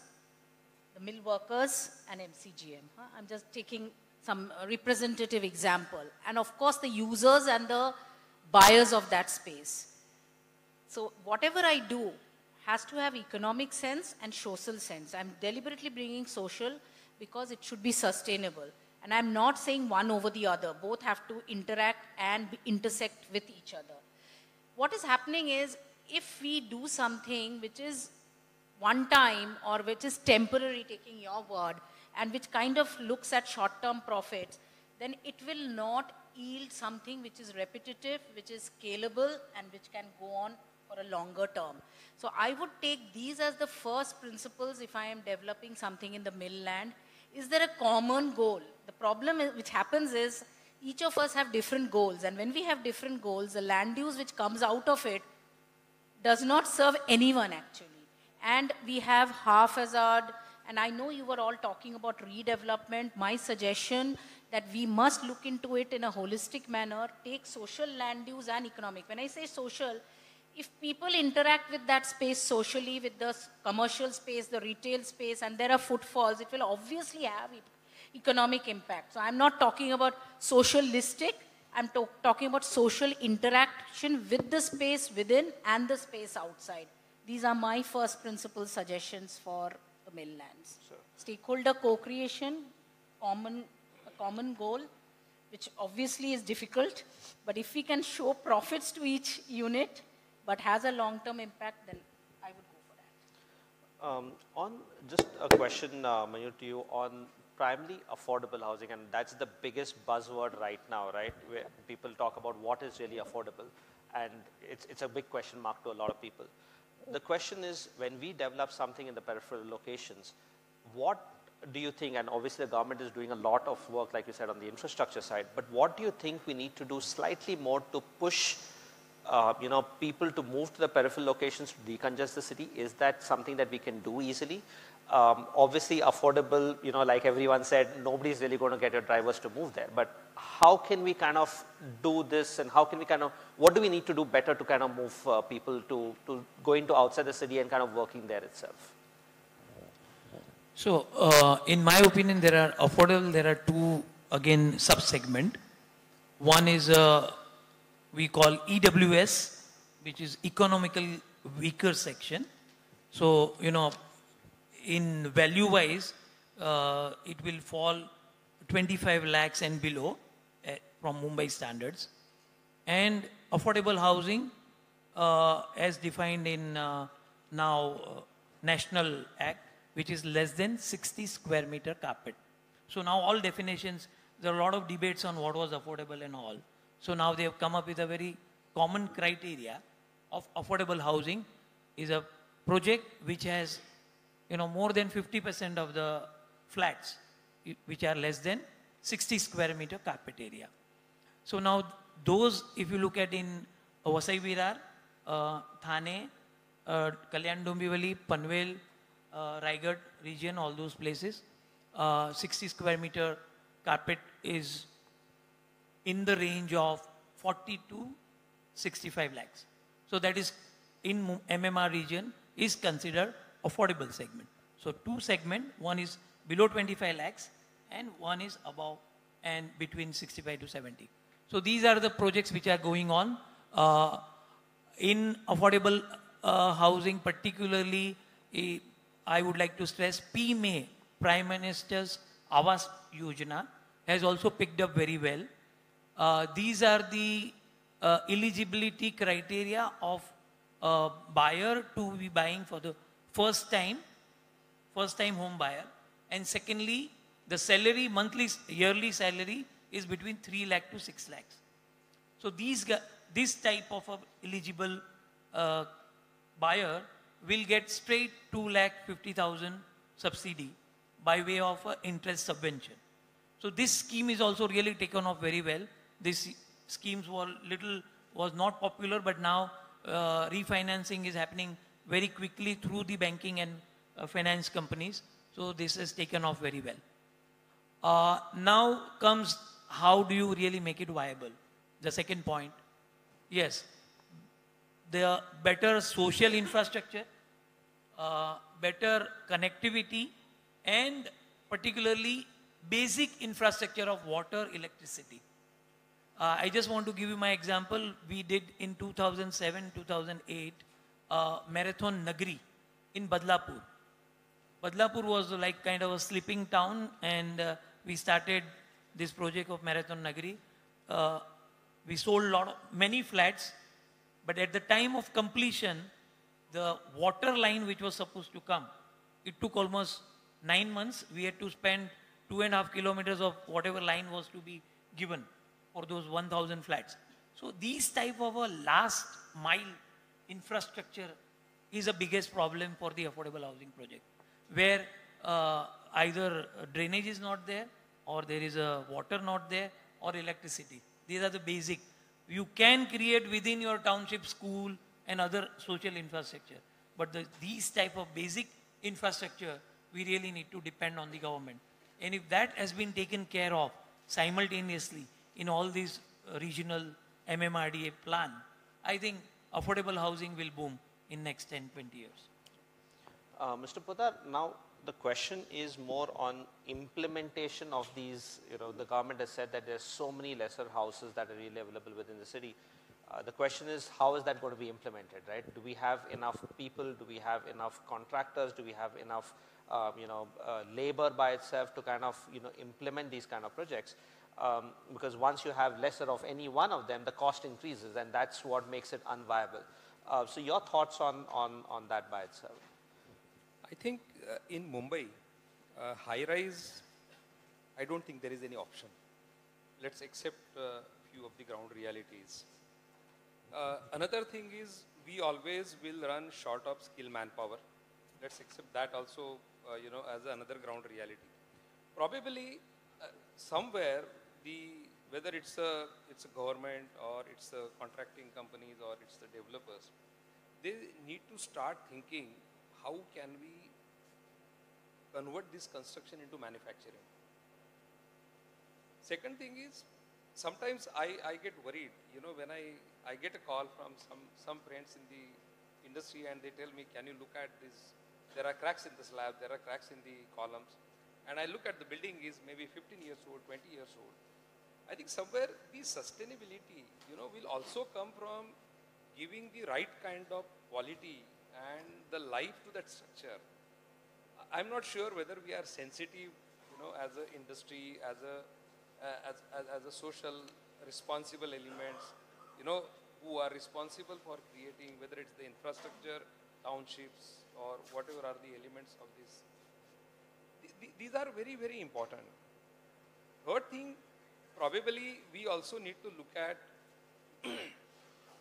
the mill workers, and M C G M. Huh? I'm just taking some representative example. And of course the users and the buyers of that space. So whatever I do has to have economic sense and social sense. I'm deliberately bringing social because it should be sustainable. And I'm not saying one over the other. Both have to interact and intersect with each other. What is happening is, if we do something which is one time or which is temporary, taking your word, and which kind of looks at short-term profits, then it will not yield something which is repetitive, which is scalable, and which can go on for a longer term. So I would take these as the first principles if I am developing something in the mill land. Is there a common goal? The problem is, which happens is each of us have different goals, and when we have different goals, the land use which comes out of it does not serve anyone actually. And we have half hazard, and I know you were all talking about redevelopment. My suggestion that we must look into it in a holistic manner, take social land use and economic. When I say social, if people interact with that space socially, with the commercial space, the retail space, and there are footfalls, it will obviously have economic impact. So I'm not talking about socialistic, I'm to talking about social interaction with the space within and the space outside. These are my first principle suggestions for the mill lands. Sure. Stakeholder co-creation, common, a common goal, which obviously is difficult, but if we can show profits to each unit, but has a long-term impact, then I would go for that. Um, on just a question, uh, Mayur, to you on primarily affordable housing, and that's the biggest buzzword right now, right? Where people talk about what is really affordable, and it's, it's a big question mark to a lot of people. The question is, when we develop something in the peripheral locations, what do you think, and obviously the government is doing a lot of work, like you said, on the infrastructure side, but what do you think we need to do slightly more to push Uh, you know, people to move to the peripheral locations to decongest the city? Is that something that we can do easily? Um, obviously affordable, you know, like everyone said, nobody's really going to get your drivers to move there. But how can we kind of do this, and how can we kind of, what do we need to do better to kind of move uh, people to, to going to outside the city and kind of working there itself? So, uh, in my opinion, there are affordable, there are two, again, sub-segment. One is, uh, we call E W S, which is economical weaker section. So, you know, in value-wise, uh, it will fall twenty-five lakhs and below uh, from Mumbai standards. And affordable housing, uh, as defined in uh, now uh, National Act, which is less than sixty square meter carpet. So now all definitions, there are a lot of debates on what was affordable and all. So now they have come up with a very common criteria of affordable housing is a project which has, you know, more than fifty percent of the flats, which are less than sixty square meter carpet area. So now those, if you look at in Vasai Virar, uh, Thane, uh, Kalyan Dombivli, Panvel, Uh, Raigad region, all those places, uh, sixty square meter carpet is in the range of forty to sixty-five lakhs. So that is in M M R region is considered affordable segment. So two segment, one is below twenty-five lakhs and one is above and between sixty-five to seventy. So these are the projects which are going on uh, in affordable uh, housing, particularly a I would like to stress P M A, Prime Minister's Awas Yojana, has also picked up very well. Uh, these are the uh, eligibility criteria of uh, buyer to be buying for the first time, first time home buyer. And secondly, the salary, monthly, yearly salary is between three lakh to six lakhs. So these, this type of uh, eligible uh, buyer will get straight two lakh fifty thousand subsidy by way of uh, interest subvention. So this scheme is also really taken off very well. These schemes were little, was not popular, but now uh, refinancing is happening very quickly through the banking and uh, finance companies. So this is taken off very well. Uh, now comes, how do you really make it viable? The second point, yes, the better social infrastructure, Uh, better connectivity, and particularly basic infrastructure of water, electricity. Uh, I just want to give you my example. We did in two thousand seven, two thousand eight, uh, Marathon Nagri in Badlapur. Badlapur was like kind of a sleeping town, and uh, we started this project of Marathon Nagri. Uh, we sold lot of, many flats, but at the time of completion, the water line which was supposed to come, it took almost nine months. We had to spend two and a half kilometers of whatever line was to be given for those one thousand flats. So these type of a last mile infrastructure is the biggest problem for the affordable housing project, where uh, either drainage is not there, or there is a water not there, or electricity. These are the basic. You can create within your township school and other social infrastructure. But the, these type of basic infrastructure, we really need to depend on the government. And if that has been taken care of simultaneously in all these regional M M R D A plan, I think affordable housing will boom in next ten, twenty years. Uh, Mister Poddar, now the question is more on implementation of these. You know, the government has said that there's so many lesser houses that are really available within the city. Uh, the question is, how is that going to be implemented, right? Do we have enough people? Do we have enough contractors? Do we have enough, um, you know, uh, labor by itself to kind of, you know, implement these kind of projects? Um, because once you have lesser of any one of them, the cost increases, and that's what makes it unviable. Uh, so your thoughts on, on, on that by itself? I think uh, in Mumbai, uh, high-rise, I don't think there is any option. Let's accept a uh, few of the ground realities. Uh, another thing is, we always will run short of skilled manpower. Let's accept that also, uh, you know, as another ground reality. Probably uh, somewhere, the whether it's a it's a government or it's a contracting companies or it's the developers, they need to start thinking, how can we convert this construction into manufacturing? Second thing is, sometimes I, I get worried, you know, when I, I get a call from some, some friends in the industry and they tell me, can you look at this There are cracks in the slab, there are cracks in the columns. And I look at the building is maybe fifteen years old, twenty years old. I think somewhere the sustainability, you know, will also come from giving the right kind of quality and the life to that structure. I'm not sure whether we are sensitive, you know, as an industry, as a, uh, as, as, as a social responsible elements, you know, who are responsible for creating, whether it's the infrastructure, townships, or whatever are the elements of this. These are very, very important. Third thing, probably we also need to look at,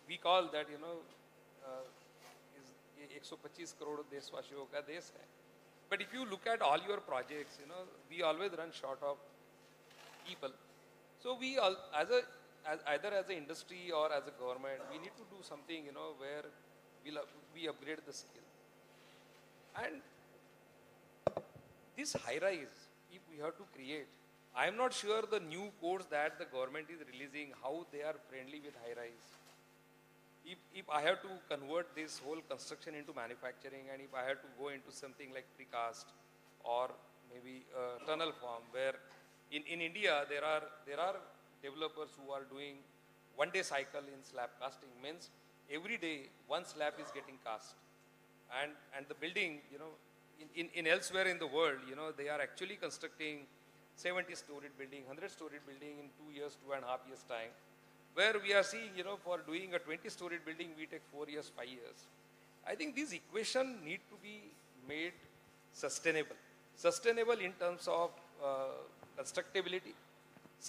we call that, you know, is one hundred twenty-five crore deshwasiyon ka desh hai. But if you look at all your projects, you know, we always run short of people. So we, all, as a, as, either as an industry or as a government, we need to do something, you know, where we'll, we upgrade the skill. And this high-rise, if we have to create, I am not sure the new codes that the government is releasing, how they are friendly with high-rise. If, if I have to convert this whole construction into manufacturing, and if I have to go into something like precast or maybe uh, tunnel form, where in, in India there are, there are developers who are doing one-day cycle in slab casting, means every day one slab is getting cast. And, and the building, you know, In, in, in elsewhere in the world, you know, they are actually constructing seventy-storied building, one hundred storied building in two years, two and a half years time, where we are seeing, you know, for doing a twenty-storied building, we take four years, five years. I think these equations need to be made sustainable. Sustainable in terms of uh, constructability,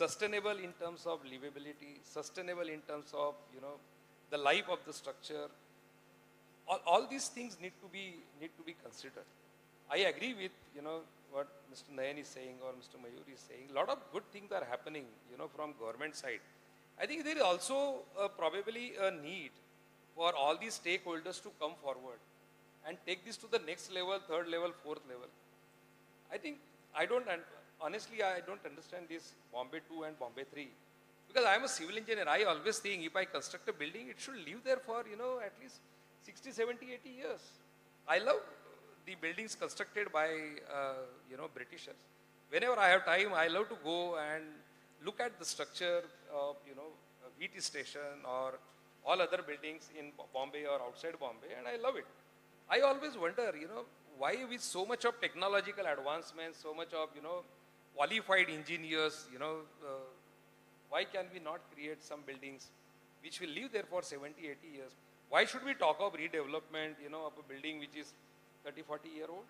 sustainable in terms of livability, sustainable in terms of, you know, the life of the structure. All, all these things need to be, need to be considered. I agree with, you know, what Mister Nayan is saying or Mister Mayur is saying. A lot of good things are happening, you know, from government side. I think there is also uh, probably a need for all these stakeholders to come forward and take this to the next level, third level, fourth level. I think, I don't, honestly, I don't understand this Bombay two and Bombay three. Because I am a civil engineer. I always think if I construct a building, it should live there for, you know, at least sixty, seventy, eighty years. I love the buildings constructed by, uh, you know, Britishers. Whenever I have time, I love to go and look at the structure of, you know, V T station or all other buildings in Bombay or outside Bombay, and I love it. I always wonder, you know, why with so much of technological advancements, so much of, you know, qualified engineers, you know, uh, why can we not create some buildings which will live there for seventy, eighty years? Why should we talk of redevelopment, you know, of a building which is thirty, forty year old?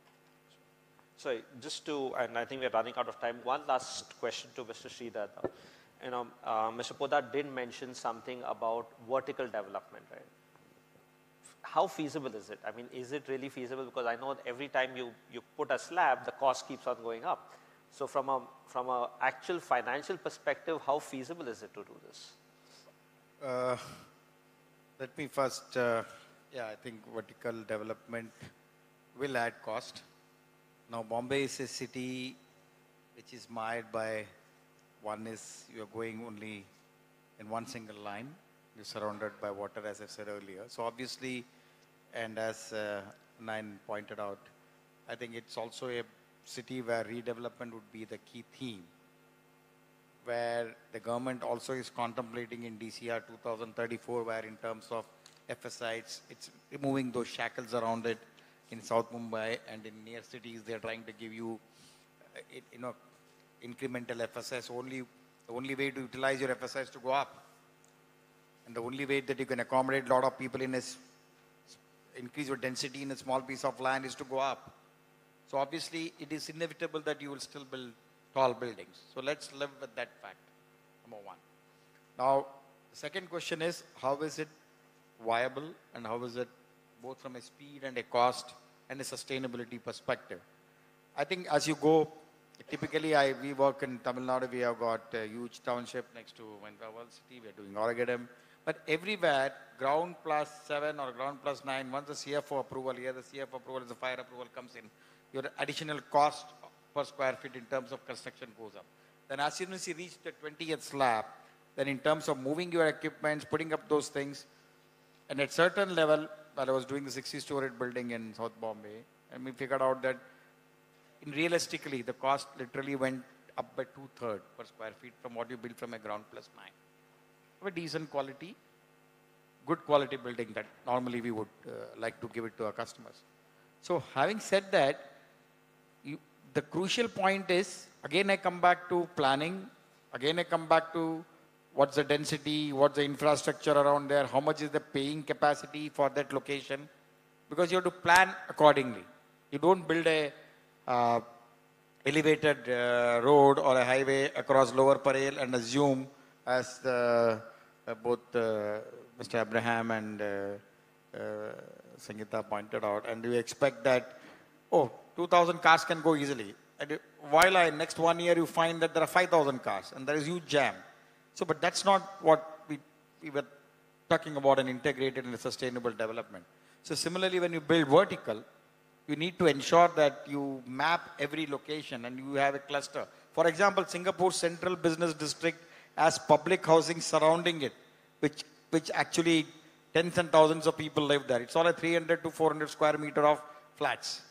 Sorry, just to, and I think we're running out of time, one last question to Mister Shridhar. You know, uh, Mister Poddar did mention something about vertical development, right? How feasible is it? I mean, is it really feasible? Because I know every time you, you put a slab, the cost keeps on going up. So from a, from a actual financial perspective, how feasible is it to do this? Uh, Let me first, uh, yeah, I think vertical development will add cost. Now, Bombay is a city which is mired by, one is you are going only in one single line. You're surrounded by water, as I said earlier. So obviously, and as uh, Nayan pointed out, I think it's also a city where redevelopment would be the key theme, where the government also is contemplating in D C R two thousand thirty-four, where in terms of F S I, it's, it's removing those shackles around it in South Mumbai and in near cities. They're trying to give you, uh, it, you know, incremental F S S. Only, the only way to utilize your F S I is to go up. And the only way that you can accommodate a lot of people in is increase your density in a small piece of land is to go up. So obviously, it is inevitable that you will still build tall buildings. So let's live with that fact, number one. Now, the second question is, how is it viable and how is it both from a speed and a cost and a sustainability perspective? I think as you go, typically I, we work in Tamil Nadu, we have got a huge township next to Mahindra World City, we are doing Oragadam, but everywhere, ground plus seven or ground plus nine, once the C F O approval, here the C F O approval is the fire approval comes in, your additional cost per square feet in terms of construction goes up. Then as soon as you reach the twentieth slab, then in terms of moving your equipments, putting up those things, and at certain level, that I was doing the sixty-storey building in South Bombay, and we figured out that in realistically, the cost literally went up by two-thirds per square feet from what you build from a ground plus nine. A decent quality, good quality building that normally we would uh, like to give it to our customers. So having said that, you, the crucial point is, again I come back to planning, again I come back to what's the density, what's the infrastructure around there, how much is the paying capacity for that location, because you have to plan accordingly. You don't build a uh, elevated uh, road or a highway across Lower Parel and assume, as the, uh, both uh, Mister Abraham and uh, uh, Sangeeta pointed out, and we expect that, oh, two thousand cars can go easily. And while I, next one year you find that there are five thousand cars and there is huge jam. So, but that's not what we, we were talking about an integrated and a sustainable development. So similarly, when you build vertical, you need to ensure that you map every location and you have a cluster. For example, Singapore Central Business District has public housing surrounding it, which, which actually tens and thousands of people live there. It's all a three hundred to four hundred square meter of flats.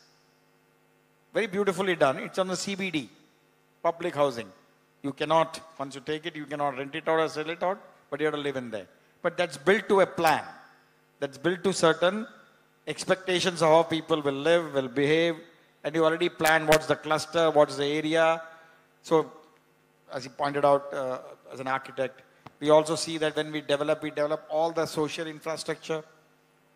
Very beautifully done. It's on the C B D, public housing. You cannot, once you take it, you cannot rent it out or sell it out, but you have to live in there. But that's built to a plan. That's built to certain expectations of how people will live, will behave, and you already plan what's the cluster, what's the area. So, as you pointed out, uh, as an architect, we also see that when we develop, we develop all the social infrastructure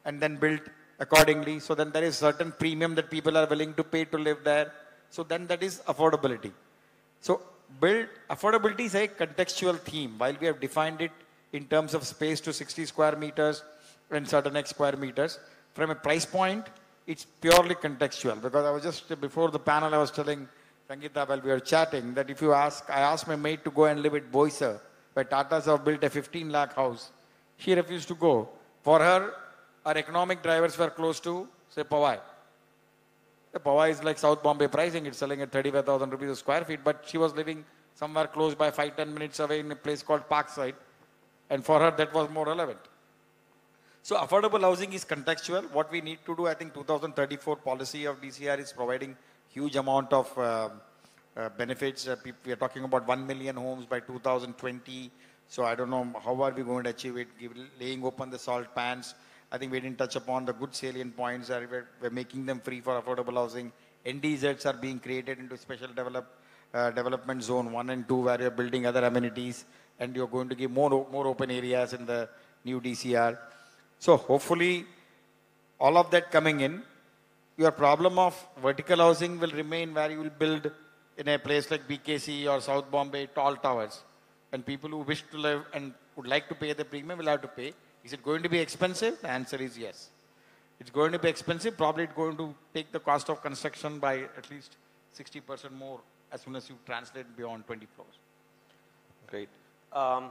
and then build accordingly. So then there is certain premium that people are willing to pay to live there. So then that is affordability. So build affordability is a contextual theme. While we have defined it in terms of space to sixty square meters and certain X square meters, from a price point, it's purely contextual. Because I was just, before the panel, I was telling Sangeeta, while we were chatting, that if you ask, I asked my mate to go and live at Boisar, where Tatas have built a fifteen lakh house. She refused to go. For her, our economic drivers were close to, say, Powai. The Powai is like South Bombay pricing. It's selling at thirty-five thousand rupees a square feet, but she was living somewhere close by, five to ten minutes away in a place called Parkside. And for her, that was more relevant. So affordable housing is contextual. What we need to do, I think two thousand thirty-four policy of D C R is providing huge amount of uh, uh, benefits. Uh, we are talking about one million homes by two thousand twenty. So I don't know how are we going to achieve it, Give, laying open the salt pans. I think we didn't touch upon the good salient points. Uh, we're, we're making them free for affordable housing. N D Zs are being created into special develop, uh, development zone one and two where you're building other amenities and you're going to give more, more open areas in the new D C R. So hopefully all of that coming in. Your problem of vertical housing will remain where you will build in a place like B K C or South Bombay tall towers. And people who wish to live and would like to pay the premium will have to pay. Is it going to be expensive? The answer is yes. It's going to be expensive. Probably it's going to take the cost of construction by at least sixty percent more as soon as you translate beyond twenty floors. Great. Um,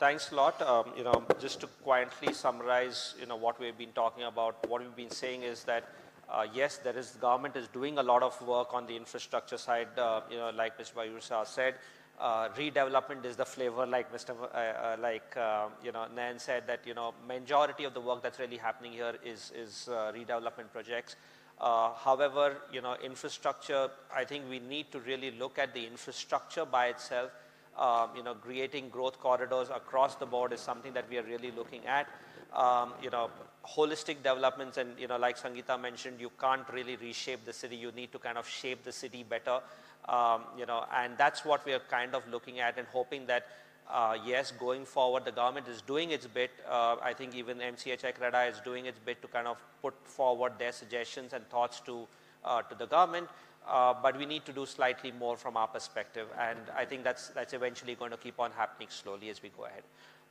Thanks a lot. Um, you know, just to quietly summarize, you know, what we've been talking about, what we've been saying is that, uh, yes, there is, the government is doing a lot of work on the infrastructure side, uh, you know, like Mister Bayusha said, uh, redevelopment is the flavor, like Mister Uh, uh, like, uh, you know, Nayan said that, you know, majority of the work that's really happening here is, is uh, redevelopment projects. Uh, however, you know, infrastructure, I think we need to really look at the infrastructure by itself. Um, you know, creating growth corridors across the board is something that we are really looking at. Um, you know, holistic developments, and you know, like Sangeeta mentioned, you can't really reshape the city. You need to kind of shape the city better. Um, you know, and that's what we are kind of looking at and hoping that uh, yes, going forward, the government is doing its bit. Uh, I think even M C H I Credai is doing its bit to kind of put forward their suggestions and thoughts to uh, to the government. Uh, but we need to do slightly more from our perspective, and I think that's, that's eventually going to keep on happening slowly as we go ahead.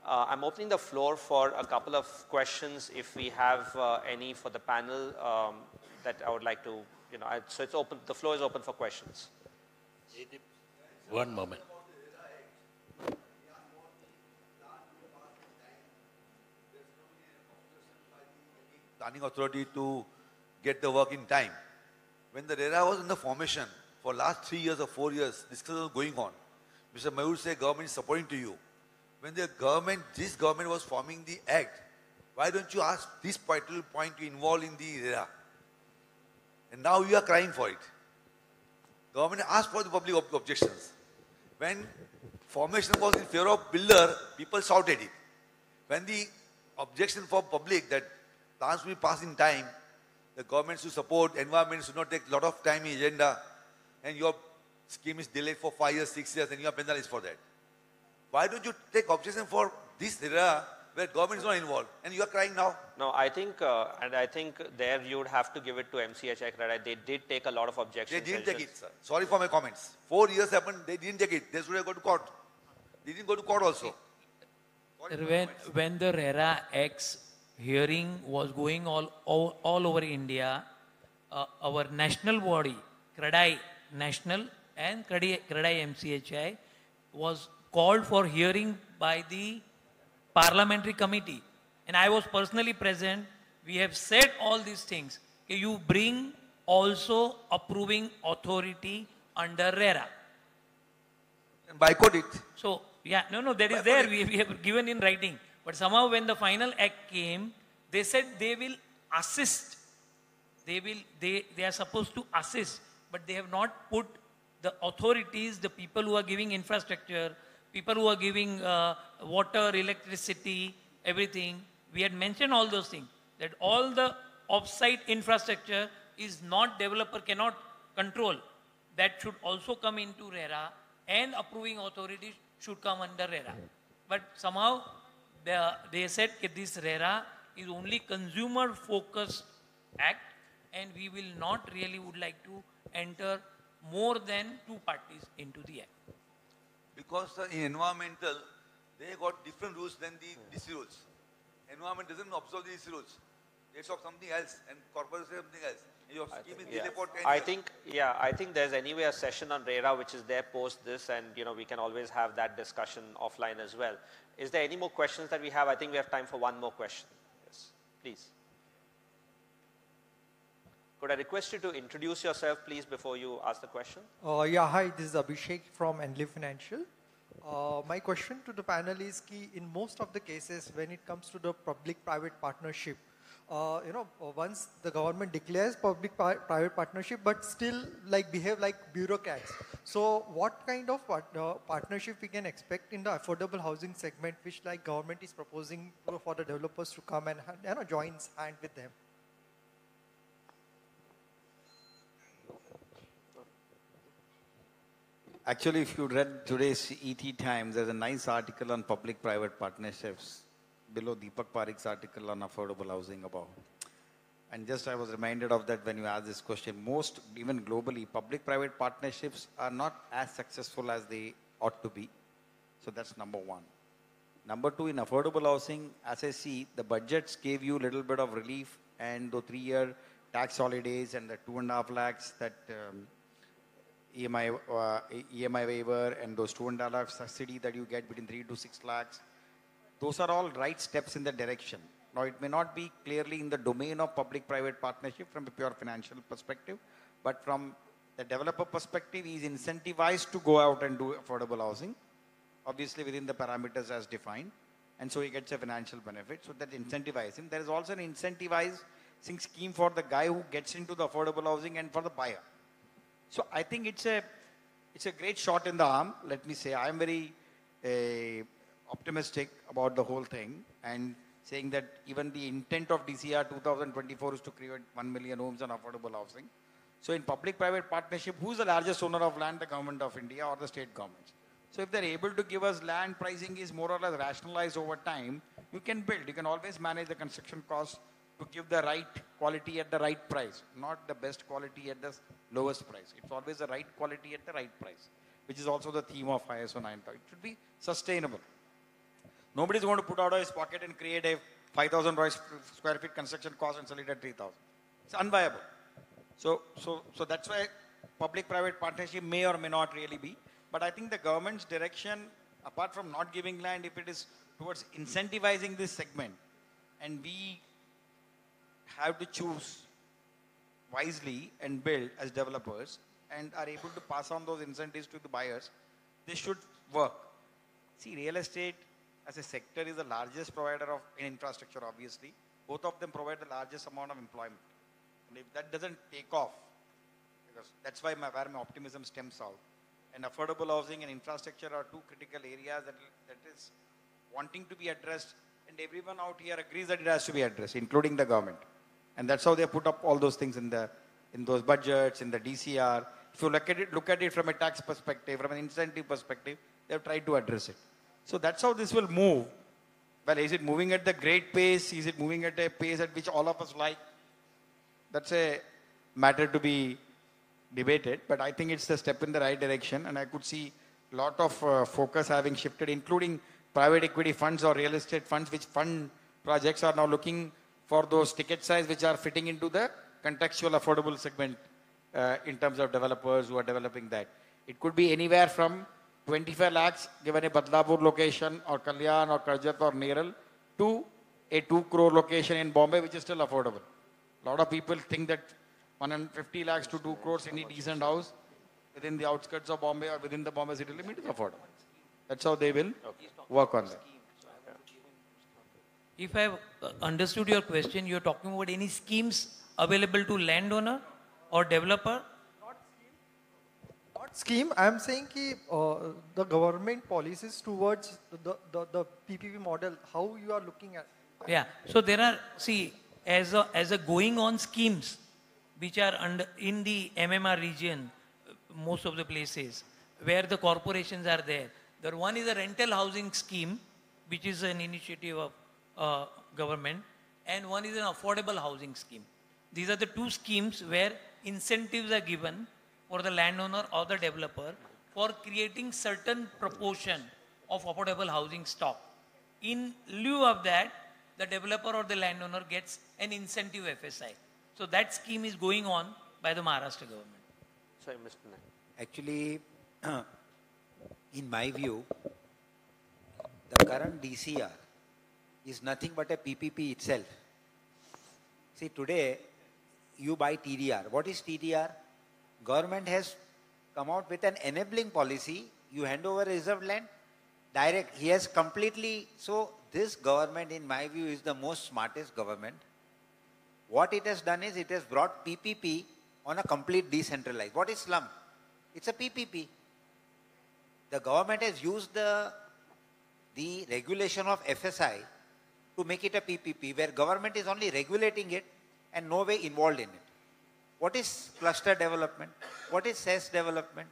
Uh, I'm opening the floor for a couple of questions if we have uh, any for the panel um, that I would like to, you know, I, so it's open, the floor is open for questions. One moment. Planning authority to get the work in time. When the R E R A was in the formation, for last three years or four years, discussion was going on. Mister Mayur said, government is supporting to you. When the government, this government was forming the act, Why don't you ask this particular point to involve in the era? And now you are crying for it. Government asked for the public ob objections. When formation was in favor of builder, people shouted it. When the objection for public that plans will pass in time, the government should support, environment should not take a lot of time in agenda, and your scheme is delayed for five years, six years, and you are penalized for that. Why don't you take objection for this era where government is not involved, and you are crying now? No, I think, uh, and I think there you would have to give it to M C H I Credai. They did take a lot of objections. They didn't take it, sir. Sorry for my comments. Four years happened, they didn't take it. They should have gone to court. They didn't go to court also. When, when the RERA X hearing was going all, all, all over India, uh, our national body, CREDAI National and CREDAI, CREDAI M C H I, was called for hearing by the parliamentary committee, and I was personally present. We have said all these things. You bring also approving authority under RERA. And boycott it. So, yeah, no, no, that by is there. We, we have given in writing. But somehow when the final act came, they said they will assist. They will, they, they are supposed to assist, but they have not put the authorities, the people who are giving infrastructure, people who are giving uh, water, electricity, everything. We had mentioned all those things, that all the off-site infrastructure is not developer cannot control. That should also come into RERA, and approving authorities should come under RERA. But somehow they, they said that this RERA is only consumer-focused act, and we will not really would like to enter more than two parties into the act. Because uh, in environmental, they got different rules than the D C rules. Environment doesn't observe the D C rules. They talk something else, and corporate say something else. Your scheme is delayed for ten years. I think, yeah, I think there's anyway a session on RERA which is there post this, and you know we can always have that discussion offline as well. Is there any more questions that we have? I think we have time for one more question. Yes, please. Could I request you to introduce yourself, please, before you ask the question? Uh, yeah, hi, this is Abhishek from Enliv Financial. Uh, my question to the panel is ki in most of the cases, when it comes to the public-private partnership, uh, you know, once the government declares public-private partnership, but still like behave like bureaucrats. So what kind of part uh, partnership we can expect in the affordable housing segment, which like government is proposing for the developers to come and you know, join hand with them? Actually, if you read today's E T Times, there's a nice article on public-private partnerships below Deepak Parikh's article on affordable housing above. And just I was reminded of that when you asked this question. Most, even globally, public-private partnerships are not as successful as they ought to be. So that's number one. Number two, in affordable housing, as I see, the budgets gave you a little bit of relief, and the three-year tax holidays and the two and a half lakhs that... Um, E M I, uh, E M I waiver and those two and a half subsidy that you get between three to six lakhs, those are all right steps in the direction. Now, it may not be clearly in the domain of public-private partnership from a pure financial perspective, but from the developer perspective, he is incentivized to go out and do affordable housing, obviously within the parameters as defined, and so he gets a financial benefit, so that incentivizes him. There is also an incentivizing scheme for the guy who gets into the affordable housing and for the buyer. So I think it's a, it's a great shot in the arm, let me say. I'm very uh, optimistic about the whole thing, and saying that even the intent of D C R twenty twenty-four is to create one million homes on affordable housing. So in public-private partnership, who's the largest owner of land? The government of India or the state governments. So if they're able to give us land, pricing is more or less rationalized over time, you can build. You can always manage the construction costs to give the right quality at the right price, not the best quality at the lowest price. It's always the right quality at the right price, which is also the theme of I S O nine. It should be sustainable. Nobody's going to put out of his pocket and create a five thousand square feet construction cost and sell it at three thousand. It's unviable. So, so, so that's why public-private partnership may or may not really be. But I think the government's direction, apart from not giving land, if it is towards incentivizing this segment, and we have to choose wisely and build as developers and are able to pass on those incentives to the buyers, this should work. See, real estate, as a sector is the largest provider of in infrastructure, obviously. Both of them provide the largest amount of employment. And if that doesn't take off, because that's why my, where my optimism stems out. And affordable housing and infrastructure are two critical areas that, that is wanting to be addressed. And everyone out here agrees that it has to be addressed, including the government. And that's how they put up all those things in, the, in those budgets, in the D C R. If you look at it, look at it from a tax perspective, from an incentive perspective, they have tried to address it. So that's how this will move. Well, is it moving at the great pace? Is it moving at a pace at which all of us like? That's a matter to be debated, but I think it's a step in the right direction, and I could see a lot of uh, focus having shifted, including private equity funds or real estate funds, which fund projects are now looking for those ticket size which are fitting into the contextual affordable segment uh, in terms of developers who are developing that. It could be anywhere from twenty-five lakhs given a Badlapur location or Kalyan or Karjat or Neral to a two crore location in Bombay, which is still affordable. A lot of people think that one hundred fifty lakhs to two crores any decent house within the outskirts of Bombay or within the Bombay city limit is affordable. That's how they will work on that. If I have understood your question, you're talking about any schemes available to landowner or developer? Scheme, I am saying ki, uh, the government policies towards the, the, the P P P model, how you are looking at? Yeah, so there are, see, as a, as a going on schemes which are under, in the M M R region, most of the places where the corporations are there. The one is a rental housing scheme, which is an initiative of uh, government, and one is an affordable housing scheme. These are the two schemes where incentives are given for the landowner or the developer for creating certain proportion of affordable housing stock. In lieu of that, the developer or the landowner gets an incentive F S I. So that scheme is going on by the Maharashtra government. Sorry, Mister Nair. Actually, in my view, the current D C R is nothing but a P P P itself. See, today, you buy T D R. What is T D R? Government has come out with an enabling policy. You hand over reserved land, direct. He has completely, so this government in my view is the most smartest government. What it has done is it has brought P P P on a complete decentralized. What is slum? It's a P P P. The government has used the, the regulation of F S I to make it a P P P where government is only regulating it and no way involved in it. What is cluster development? What is cess development?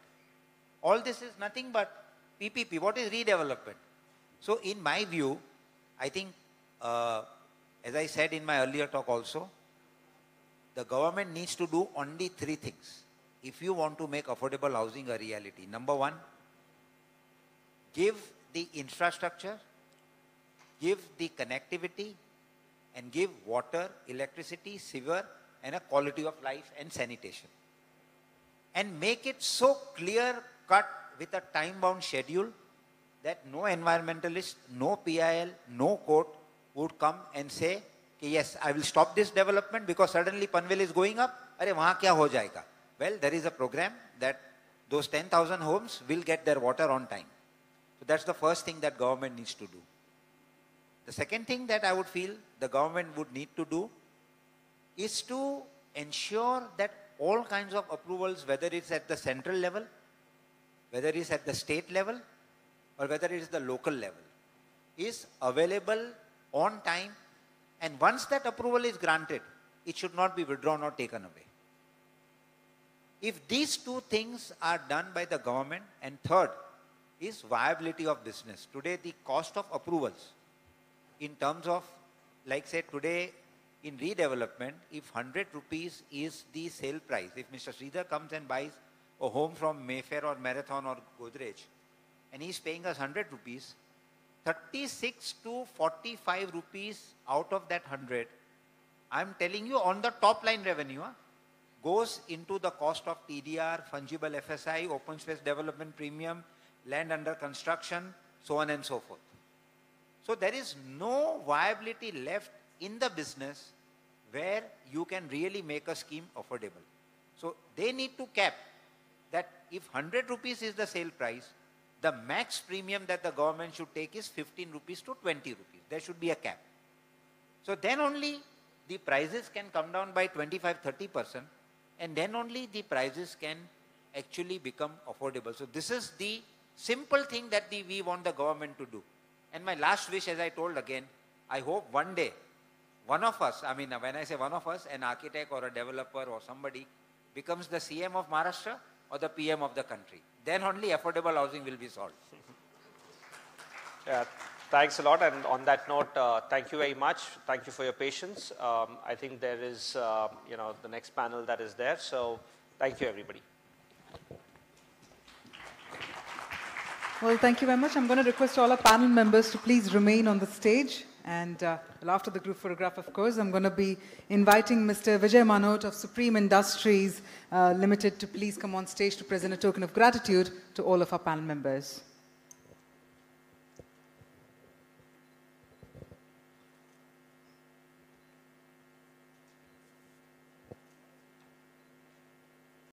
All this is nothing but P P P. What is redevelopment? So in my view, I think, uh, as I said in my earlier talk also, the government needs to do only three things if you want to make affordable housing a reality. Number one, give the infrastructure, give the connectivity, and give water, electricity, sewer, and a quality of life and sanitation. And make it so clear cut with a time-bound schedule that no environmentalist, no P I L, no court would come and say, yes, I will stop this development because suddenly Panvel is going up. Arey, wahan kya ho jayega? Well, there is a program that those ten thousand homes will get their water on time. So that's the first thing that government needs to do. The second thing that I would feel the government would need to do is to ensure that all kinds of approvals, whether it's at the central level, whether it's at the state level, or whether it's the local level, is available on time. And once that approval is granted, it should not be withdrawn or taken away. If these two things are done by the government, and third is viability of business. Today, the cost of approvals in terms of, like say today, in redevelopment, if one hundred rupees is the sale price, if Mister Shridhar comes and buys a home from Mayfair or Marathon or Godrej, and he's paying us one hundred rupees, thirty-six to forty-five rupees out of that one hundred, I'm telling you on the top line revenue, huh, goes into the cost of T D R, fungible F S I, open space development premium, land under construction, so on and so forth. So there is no viability left in the business where you can really make a scheme affordable. So they need to cap that if one hundred rupees is the sale price, the max premium that the government should take is fifteen rupees to twenty rupees. There should be a cap. So then only the prices can come down by twenty-five to thirty percent, and then only the prices can actually become affordable. So this is the simple thing that the, we want the government to do. And my last wish, as I told again, I hope one day, one of us, I mean, when I say one of us, an architect or a developer or somebody becomes the C M of Maharashtra or the P M of the country. Then only affordable housing will be solved. Yeah, thanks a lot. And on that note, uh, thank you very much. Thank you for your patience. Um, I think there is, uh, you know, the next panel that is there. So thank you, everybody. Well, thank you very much. I'm going to request all our panel members to please remain on the stage. And uh, well, after the group photograph, of course, I'm going to be inviting Mister Vijay Manot of Supreme Industries uh, Limited to please come on stage to present a token of gratitude to all of our panel members.